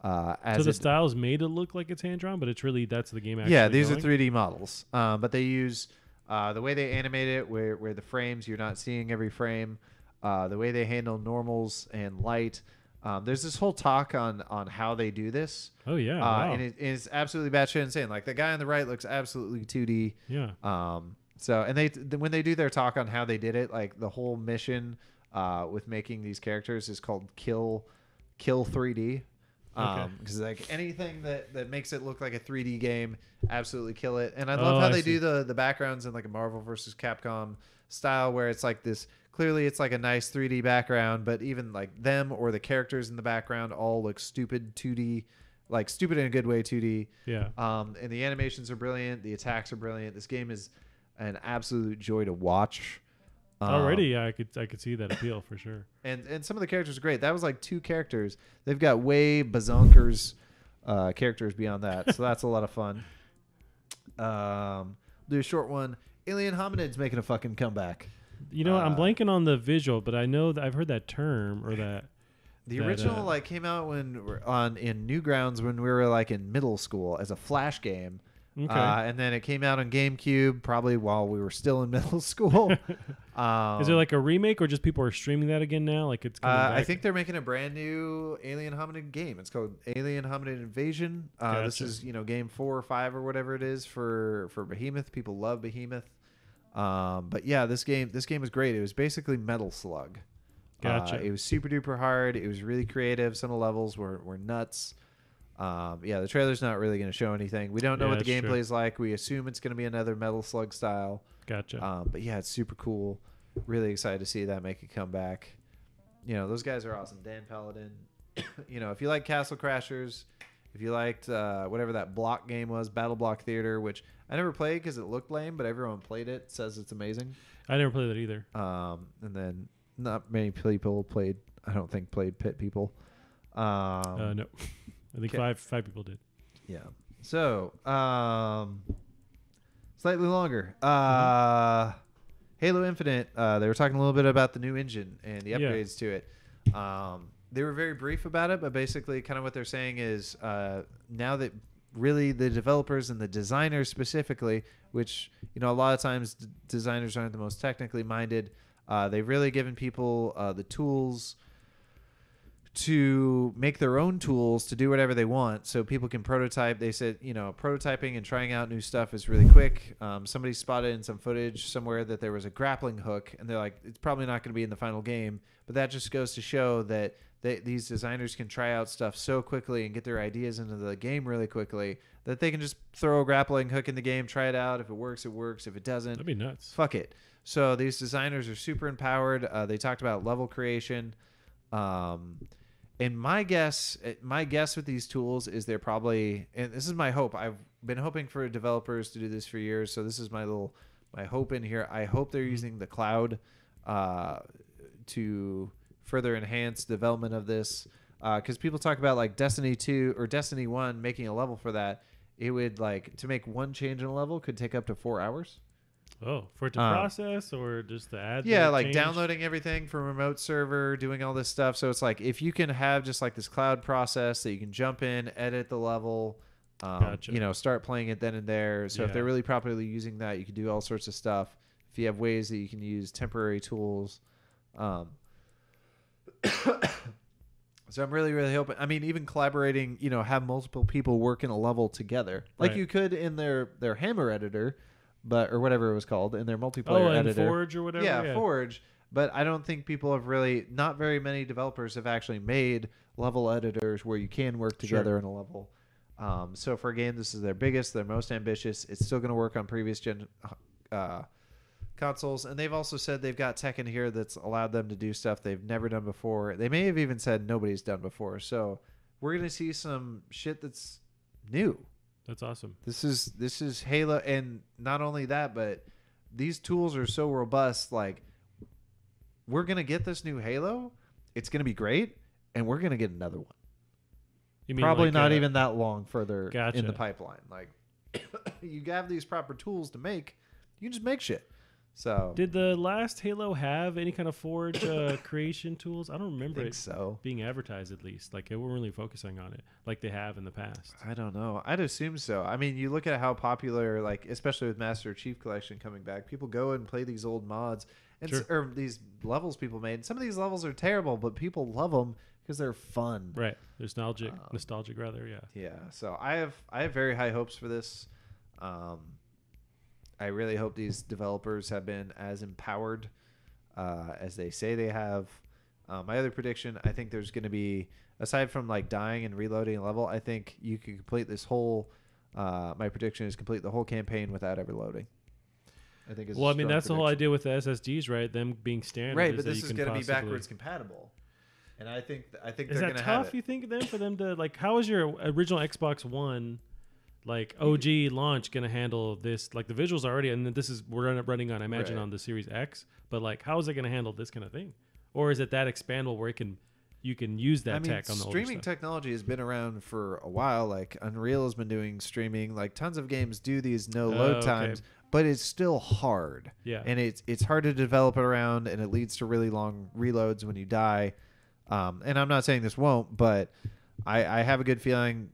Uh, as so the style's made to look like it's hand drawn, but it's really that's the game. Actually yeah, these going. are three D models, um, but they use uh, the way they animate it, where where the frames you're not seeing every frame, uh, the way they handle normals and light. Um, there's this whole talk on on how they do this. Oh yeah, uh, wow. and it, it's absolutely batshit insane. Like the guy on the right looks absolutely two D. Yeah. Um. So and they th when they do their talk on how they did it, like the whole mission, uh, with making these characters is called Kill, Kill three D. Um, because okay. like anything that that makes it look like a three D game, absolutely kill it. And I love oh, how I they see. do the the backgrounds in like a Marvel versus Capcom style where it's like this. Clearly, it's like a nice three D background, but even like them or the characters in the background all look stupid two D, like stupid in a good way two D. Yeah. Um, and the animations are brilliant. The attacks are brilliant. This game is an absolute joy to watch. Um, Already, yeah, I could I could see that appeal for sure. And and some of the characters are great. That was like two characters. They've got way bazonkers uh, characters beyond that, so that's a lot of fun. Um, do a short one. Alien Hominid's making a fucking comeback. You know, uh, I'm blanking on the visual, but I know that I've heard that term or that. The that, original uh, like came out when we're on in Newgrounds when we were like in middle school as a Flash game. Okay. Uh, and then it came out on GameCube probably while we were still in middle school. um, Is there like a remake or just people are streaming that again now? Like it's. Uh, I think they're making a brand new Alien Hominid game. It's called Alien Hominid Invasion. Uh, gotcha. This is, you know, game four or five or whatever it is for, for Behemoth. People love Behemoth. Um, but yeah, this game this game was great. It was basically Metal Slug. Gotcha. Uh, it was super duper hard. It was really creative. Some of the levels were, were nuts. Um, yeah, the trailer's not really going to show anything. We don't know yeah, what the gameplay is like. We assume it's going to be another Metal Slug style. Gotcha. Um, but yeah, it's super cool. Really excited to see that make a comeback. You know, those guys are awesome. Dan Paladin. You know, if you like Castle Crashers, if you liked uh, whatever that block game was, Battle Block Theater, which I never played because it looked lame, but everyone played it, says it's amazing. I never played that either. Um, and then not many people played, I don't think, played Pit People. Um, uh, no. I think five five people did. Yeah. So, um, slightly longer. Uh, mm-hmm. Halo Infinite, uh, they were talking a little bit about the new engine and the upgrades yeah. to it. Um, they were very brief about it, but basically kind of what they're saying is uh, now that really the developers and the designers specifically, which, you know, a lot of times d- designers aren't the most technically minded, uh, they've really given people uh, the tools to make their own tools to do whatever they want, so people can prototype. They said, you know, prototyping and trying out new stuff is really quick. Um, somebody spotted in some footage somewhere that there was a grappling hook, and they're like, it's probably not going to be in the final game, but that just goes to show that they, these designers can try out stuff so quickly and get their ideas into the game really quickly that they can just throw a grappling hook in the game, try it out. If it works, it works. If it doesn't, that'd be nuts. Fuck it. So these designers are super empowered. Uh, they talked about level creation. Um, And my guess, my guess with these tools is they're probably, and this is my hope. I've been hoping for developers to do this for years, so this is my little, my hope in here. I hope they're using the cloud uh, to further enhance development of this, because uh, people talk about like Destiny two or Destiny one making a level for that. It would like to make one change in a level could take up to four hours. Oh, for it to um, process or just the add? Yeah, like change? Downloading everything from a remote server, doing all this stuff. So it's like if you can have just like this cloud process that you can jump in, edit the level, um, gotcha. You know, start playing it then and there. So yeah. If they're really properly using that, you can do all sorts of stuff. If you have ways that you can use temporary tools. Um, so I'm really, really hoping. I mean, even collaborating, you know, have multiple people work in a level together. Like right. You could in their, their hammer editor. But or whatever it was called in their multiplayer oh, and editor. Forge or whatever. Yeah, yeah, Forge. But I don't think people have really, not very many developers have actually made level editors where you can work together sure. in a level. Um, so for a game, this is their biggest, their most ambitious. It's still going to work on previous gen uh, consoles. And they've also said they've got tech in here that's allowed them to do stuff they've never done before. They may have even said nobody's done before. So we're going to see some shit that's new. That's awesome. This is this is Halo, and not only that, but these tools are so robust. Like, we're gonna get this new Halo. It's gonna be great, and we're gonna get another one. You mean probably like not a, even that long further gotcha. In the pipeline. Like, you have these proper tools to make. You can just make shit. So, did the last Halo have any kind of Forge uh, creation tools? I don't remember I think it so. Being advertised, at least. Like, they weren't really focusing on it like they have in the past. I don't know. I'd assume so. I mean, you look at how popular, like, especially with Master Chief Collection coming back, people go and play these old mods and sure. s- or these levels people made. Some of these levels are terrible, but people love them because they're fun. Right. Nostalgic, um, nostalgic rather, yeah. Yeah. So I have I have very high hopes for this. Um I really hope these developers have been as empowered uh, as they say they have. Um, my other prediction, I think there's going to be, aside from like dying and reloading a level, I think you can complete this whole, uh, my prediction is complete the whole campaign without ever loading. I think it's well, I mean, that's prediction. The whole idea with the S S Ds, right? Them being standard. Right, but is this is going to possibly... be backwards compatible. And I think th- I think is they're going to have it. Is that tough, you think, then, for them to, like, how is your original Xbox One... Like O G launch gonna handle this? Like the visuals already, and this is we're running on, I imagine, right. on the Series X. But like, how is it gonna handle this kind of thing? Or is it that expandable where it can, you can use that I mean, tech on the older stuff? Streaming technology has been around for a while. Like Unreal has been doing streaming. Like tons of games do these no load uh, okay. times, but it's still hard. Yeah, and it's it's hard to develop around, and it leads to really long reloads when you die. Um, and I'm not saying this won't, but I, I have a good feeling.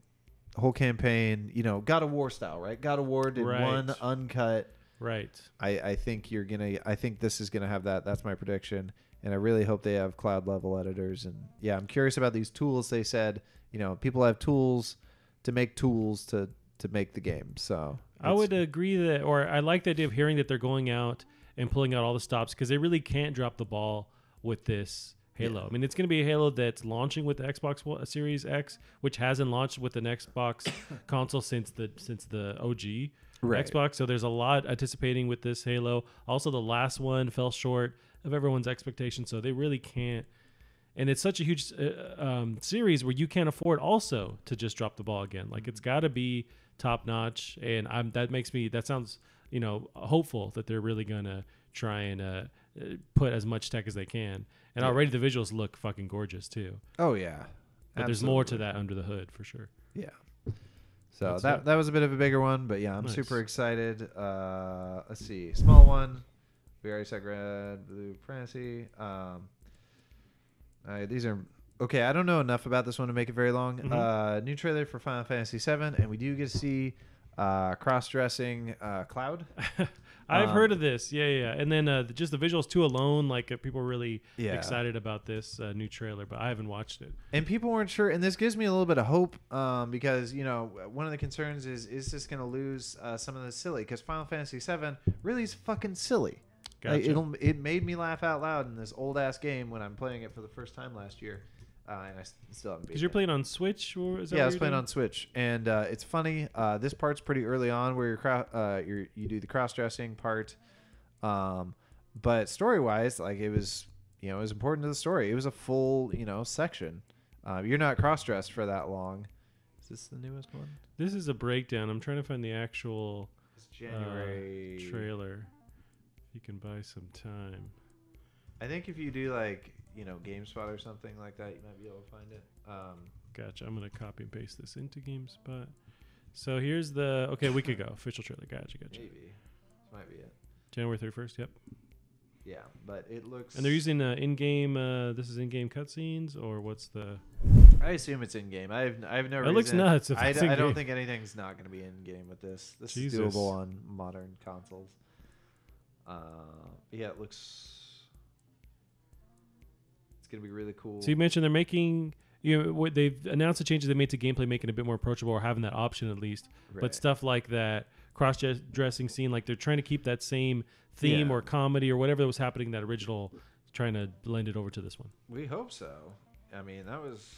whole campaign, you know, God of War style, right? God of War did right. one uncut. Right. I, I think you're gonna. I think this is gonna have that. That's my prediction, and I really hope they have cloud level editors. And yeah, I'm curious about these tools. They said, you know, people have tools to make tools to to make the game. So I would agree that, or I like the idea of hearing that they're going out and pulling out all the stops because they really can't drop the ball with this Halo. Yeah. I mean, it's going to be a Halo that's launching with the Xbox Series X, which hasn't launched with an Xbox console since the since the O G right. Xbox. So there's a lot anticipating with this Halo. Also, the last one fell short of everyone's expectations, so they really can't. And it's such a huge uh, um, series where you can't afford also to just drop the ball again. Like, it's got to be top notch, and I'm that makes me that sounds you know hopeful that they're really gonna try and uh, put as much tech as they can. And yeah. already the visuals look fucking gorgeous too. Oh yeah, but absolutely. There's more to that under the hood for sure. Yeah. So That's that it. that was a bit of a bigger one, but yeah, I'm nice. super excited. Uh, let's see, small one. We already said Red, Blue, Prancy. Um, uh, these are okay. I don't know enough about this one to make it very long. Mm-hmm. Uh, new trailer for Final Fantasy seven, and we do get to see uh, cross-dressing uh, Cloud. I've um, heard of this. Yeah, yeah. And then uh, just the visuals too alone, like uh, people were really yeah. excited about this uh, new trailer, but I haven't watched it. And people weren't sure. And this gives me a little bit of hope um, because, you know, one of the concerns is, is this going to lose uh, some of the silly? Because Final Fantasy seven really is fucking silly. Gotcha. Like, it'll, it made me laugh out loud in this old ass game when I'm playing it for the first time last year. Uh, and I still haven't beat it. Because you're playing on Switch? Or is that yeah, I was playing doing? on Switch. And uh, it's funny. Uh, this part's pretty early on where you're cro- uh, you're, you do the cross-dressing part. Um, but story-wise, like it was you know, it was important to the story. It was a full you know section. Uh, you're not cross-dressed for that long. Is this the newest one? This is a breakdown. I'm trying to find the actual it's January uh, trailer. You can buy some time. I think if you do like... you know, GameSpot or something like that, you might be able to find it. Um, gotcha. I'm going to copy and paste this into GameSpot. So here's the... Okay, we could go. Official trailer. Gotcha, gotcha. Maybe. This might be it. January thirty-first, yep. Yeah, but it looks... And they're using uh, in-game... Uh, this is in-game cutscenes, or what's the... I assume it's in-game. I've I've never... It reason. looks nuts if I, d- I don't think anything's not going to be in-game with this. This Jesus. is doable on modern consoles. Uh, yeah, it looks... gonna be really cool. So you mentioned they're making you know what they've announced the changes they made to gameplay, making it a bit more approachable or having that option at least. Right. But stuff like that cross-dressing scene, like they're trying to keep that same theme yeah. or comedy or whatever that was happening in that original, trying to blend it over to this one. We hope so. I mean, that was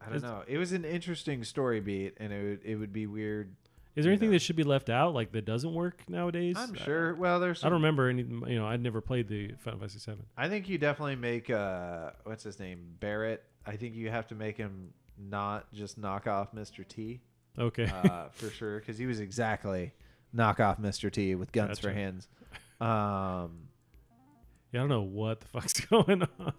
I don't it's, know. It was an interesting story beat, and it would, it would be weird. Is there anything know. that should be left out, like that doesn't work nowadays? I'm sure. Well, there's. Some I don't remember any. You know, I'd never played the Final Fantasy seven. I think you definitely make uh, what's his name, Barrett. I think you have to make him not just knock off Mister T. Okay. Uh, for sure, because he was exactly knock off Mister T with guns gotcha. for hands. Um, yeah, I don't know what the fuck's going on.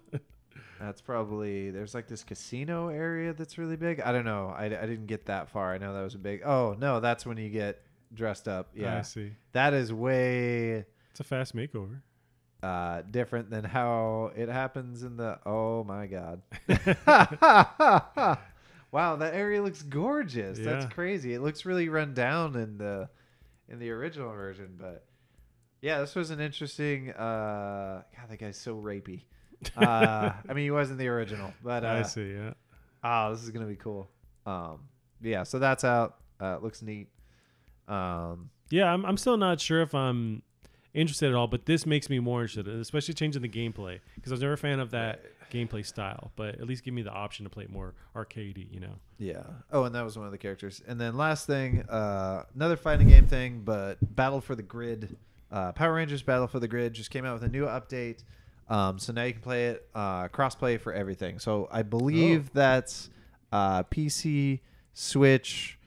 That's probably there's like this casino area that's really big. I don't know. I, I didn't get that far. I know that was a big. Oh no, that's when you get dressed up. Yeah, I see. That is way. It's a fast makeover. Uh, different than how it happens in the. Oh my god. Wow, that area looks gorgeous. Yeah. That's crazy. It looks really run down in the in the original version, but yeah, this was an interesting. Uh, God, that guy's so rapey. uh, I mean, he wasn't the original, but uh, I see. Yeah. Oh, this is gonna be cool. Um, yeah. So that's out. Uh, looks neat. Um, yeah. I'm. I'm still not sure if I'm interested at all, but this makes me more interested, especially changing the gameplay because I was never a fan of that gameplay style. But at least give me the option to play it more arcadey, you know. Yeah. Oh, and that was one of the characters. And then last thing, uh, another fighting game thing, but Battle for the Grid, uh, Power Rangers Battle for the Grid just came out with a new update. Um, so now you can play it uh, cross-play for everything. So I believe oh. that's uh, P C, Switch,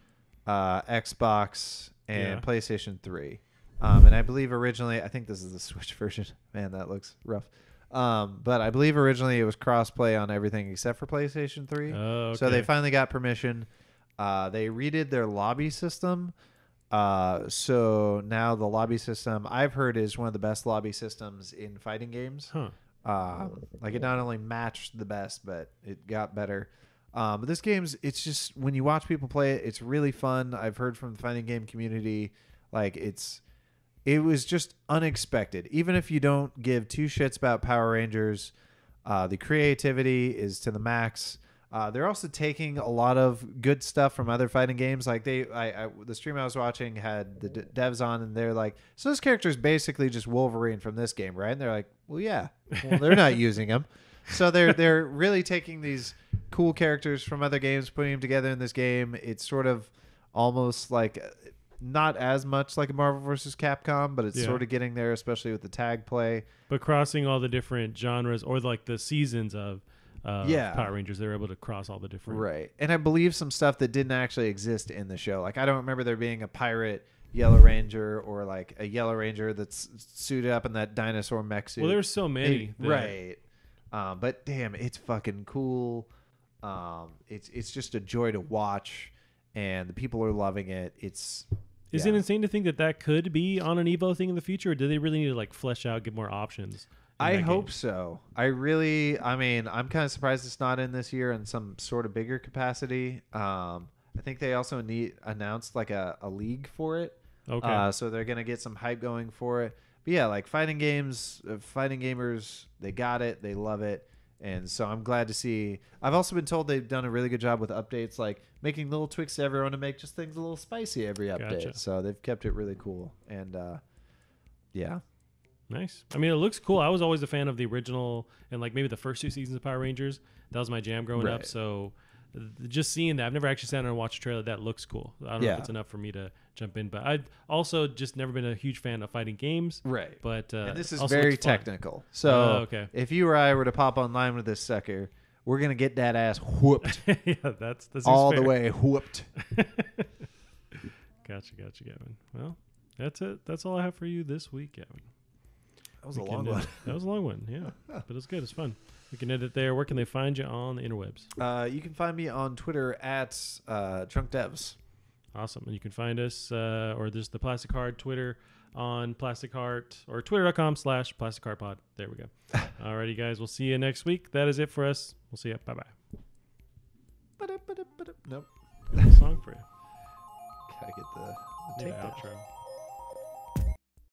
uh, Xbox, and yeah. PlayStation three. Um, and I believe originally, I think this is the Switch version. Man, that looks rough. Um, but I believe originally it was cross-play on everything except for PlayStation three. Oh, okay. So they finally got permission. Uh, they redid their lobby system. Uh, so now the lobby system I've heard is one of the best lobby systems in fighting games. Huh. Um, like it not only matched the best, but it got better. Um, but this game's, it's just, when you watch people play it, it's really fun. I've heard from the fighting game community, like, it's, it was just unexpected. Even if you don't give two shits about Power Rangers, uh, the creativity is to the max. Uh, they're also taking a lot of good stuff from other fighting games. Like they, I, I the stream I was watching had the d- devs on, and they're like, "So this character is basically just Wolverine from this game, right?" And they're like, "Well, yeah." Well, they're not using him, so they're they're really taking these cool characters from other games, putting them together in this game. It's sort of almost like not as much like a Marvel versus Capcom, but it's yeah. sort of getting there, especially with the tag play. But crossing all the different genres or like the seasons of. Uh, yeah, Power Rangers, they were able to cross all the different right. And I believe some stuff that didn't actually exist in the show. Like I don't remember there being a pirate Yellow Ranger or like a Yellow Ranger that's suited up in that dinosaur mech suit. Well, there's so many, they, right? Um, but damn, it's fucking cool. Um, it's it's just a joy to watch, and the people are loving it. It's is yeah. it insane to think that that could be on an Evo thing in the future? Or do they really need to like flesh out, give more options? I hope game. so. I really, I mean, I'm kind of surprised it's not in this year in some sort of bigger capacity. Um, I think they also need announced like a, a league for it. Okay. Uh, so they're going to get some hype going for it. But yeah, like fighting games, uh, fighting gamers, they got it. They love it. And so I'm glad to see. I've also been told they've done a really good job with updates, like making little tweaks to everyone to make just things a little spicy every update. Gotcha. So they've kept it really cool. And uh, yeah. Nice. I mean, it looks cool. I was always a fan of the original and like maybe the first two seasons of Power Rangers. That was my jam growing right. up. So just seeing that, I've never actually sat down and watched a trailer. That looks cool. I don't yeah. know if it's enough for me to jump in, but I've also just never been a huge fan of fighting games. Right. But uh, and this is very technical. So uh, okay. if you or I were to pop online with this sucker, we're going to get that ass whooped. yeah, that's, that's all fair. the way whooped. Gotcha. Gotcha, Gavin. Well, that's it. That's all I have for you this week, Gavin. That was we a long one. That was a long one, yeah. But it was good. It's fun. We can edit there. Where can they find you on the interwebs? Uh, you can find me on Twitter at uh, Drunk Devs. Awesome. And you can find us, uh, or there's the Plastic Heart Twitter on Plastic Heart, or twitter.com slash Plastic Heart Pod. There we go. All righty, guys. We'll see you next week. That is it for us. We'll see you. Bye-bye. Ba-da, ba-da, ba-da. Nope. Song for you. Gotta get the, the yeah, outro.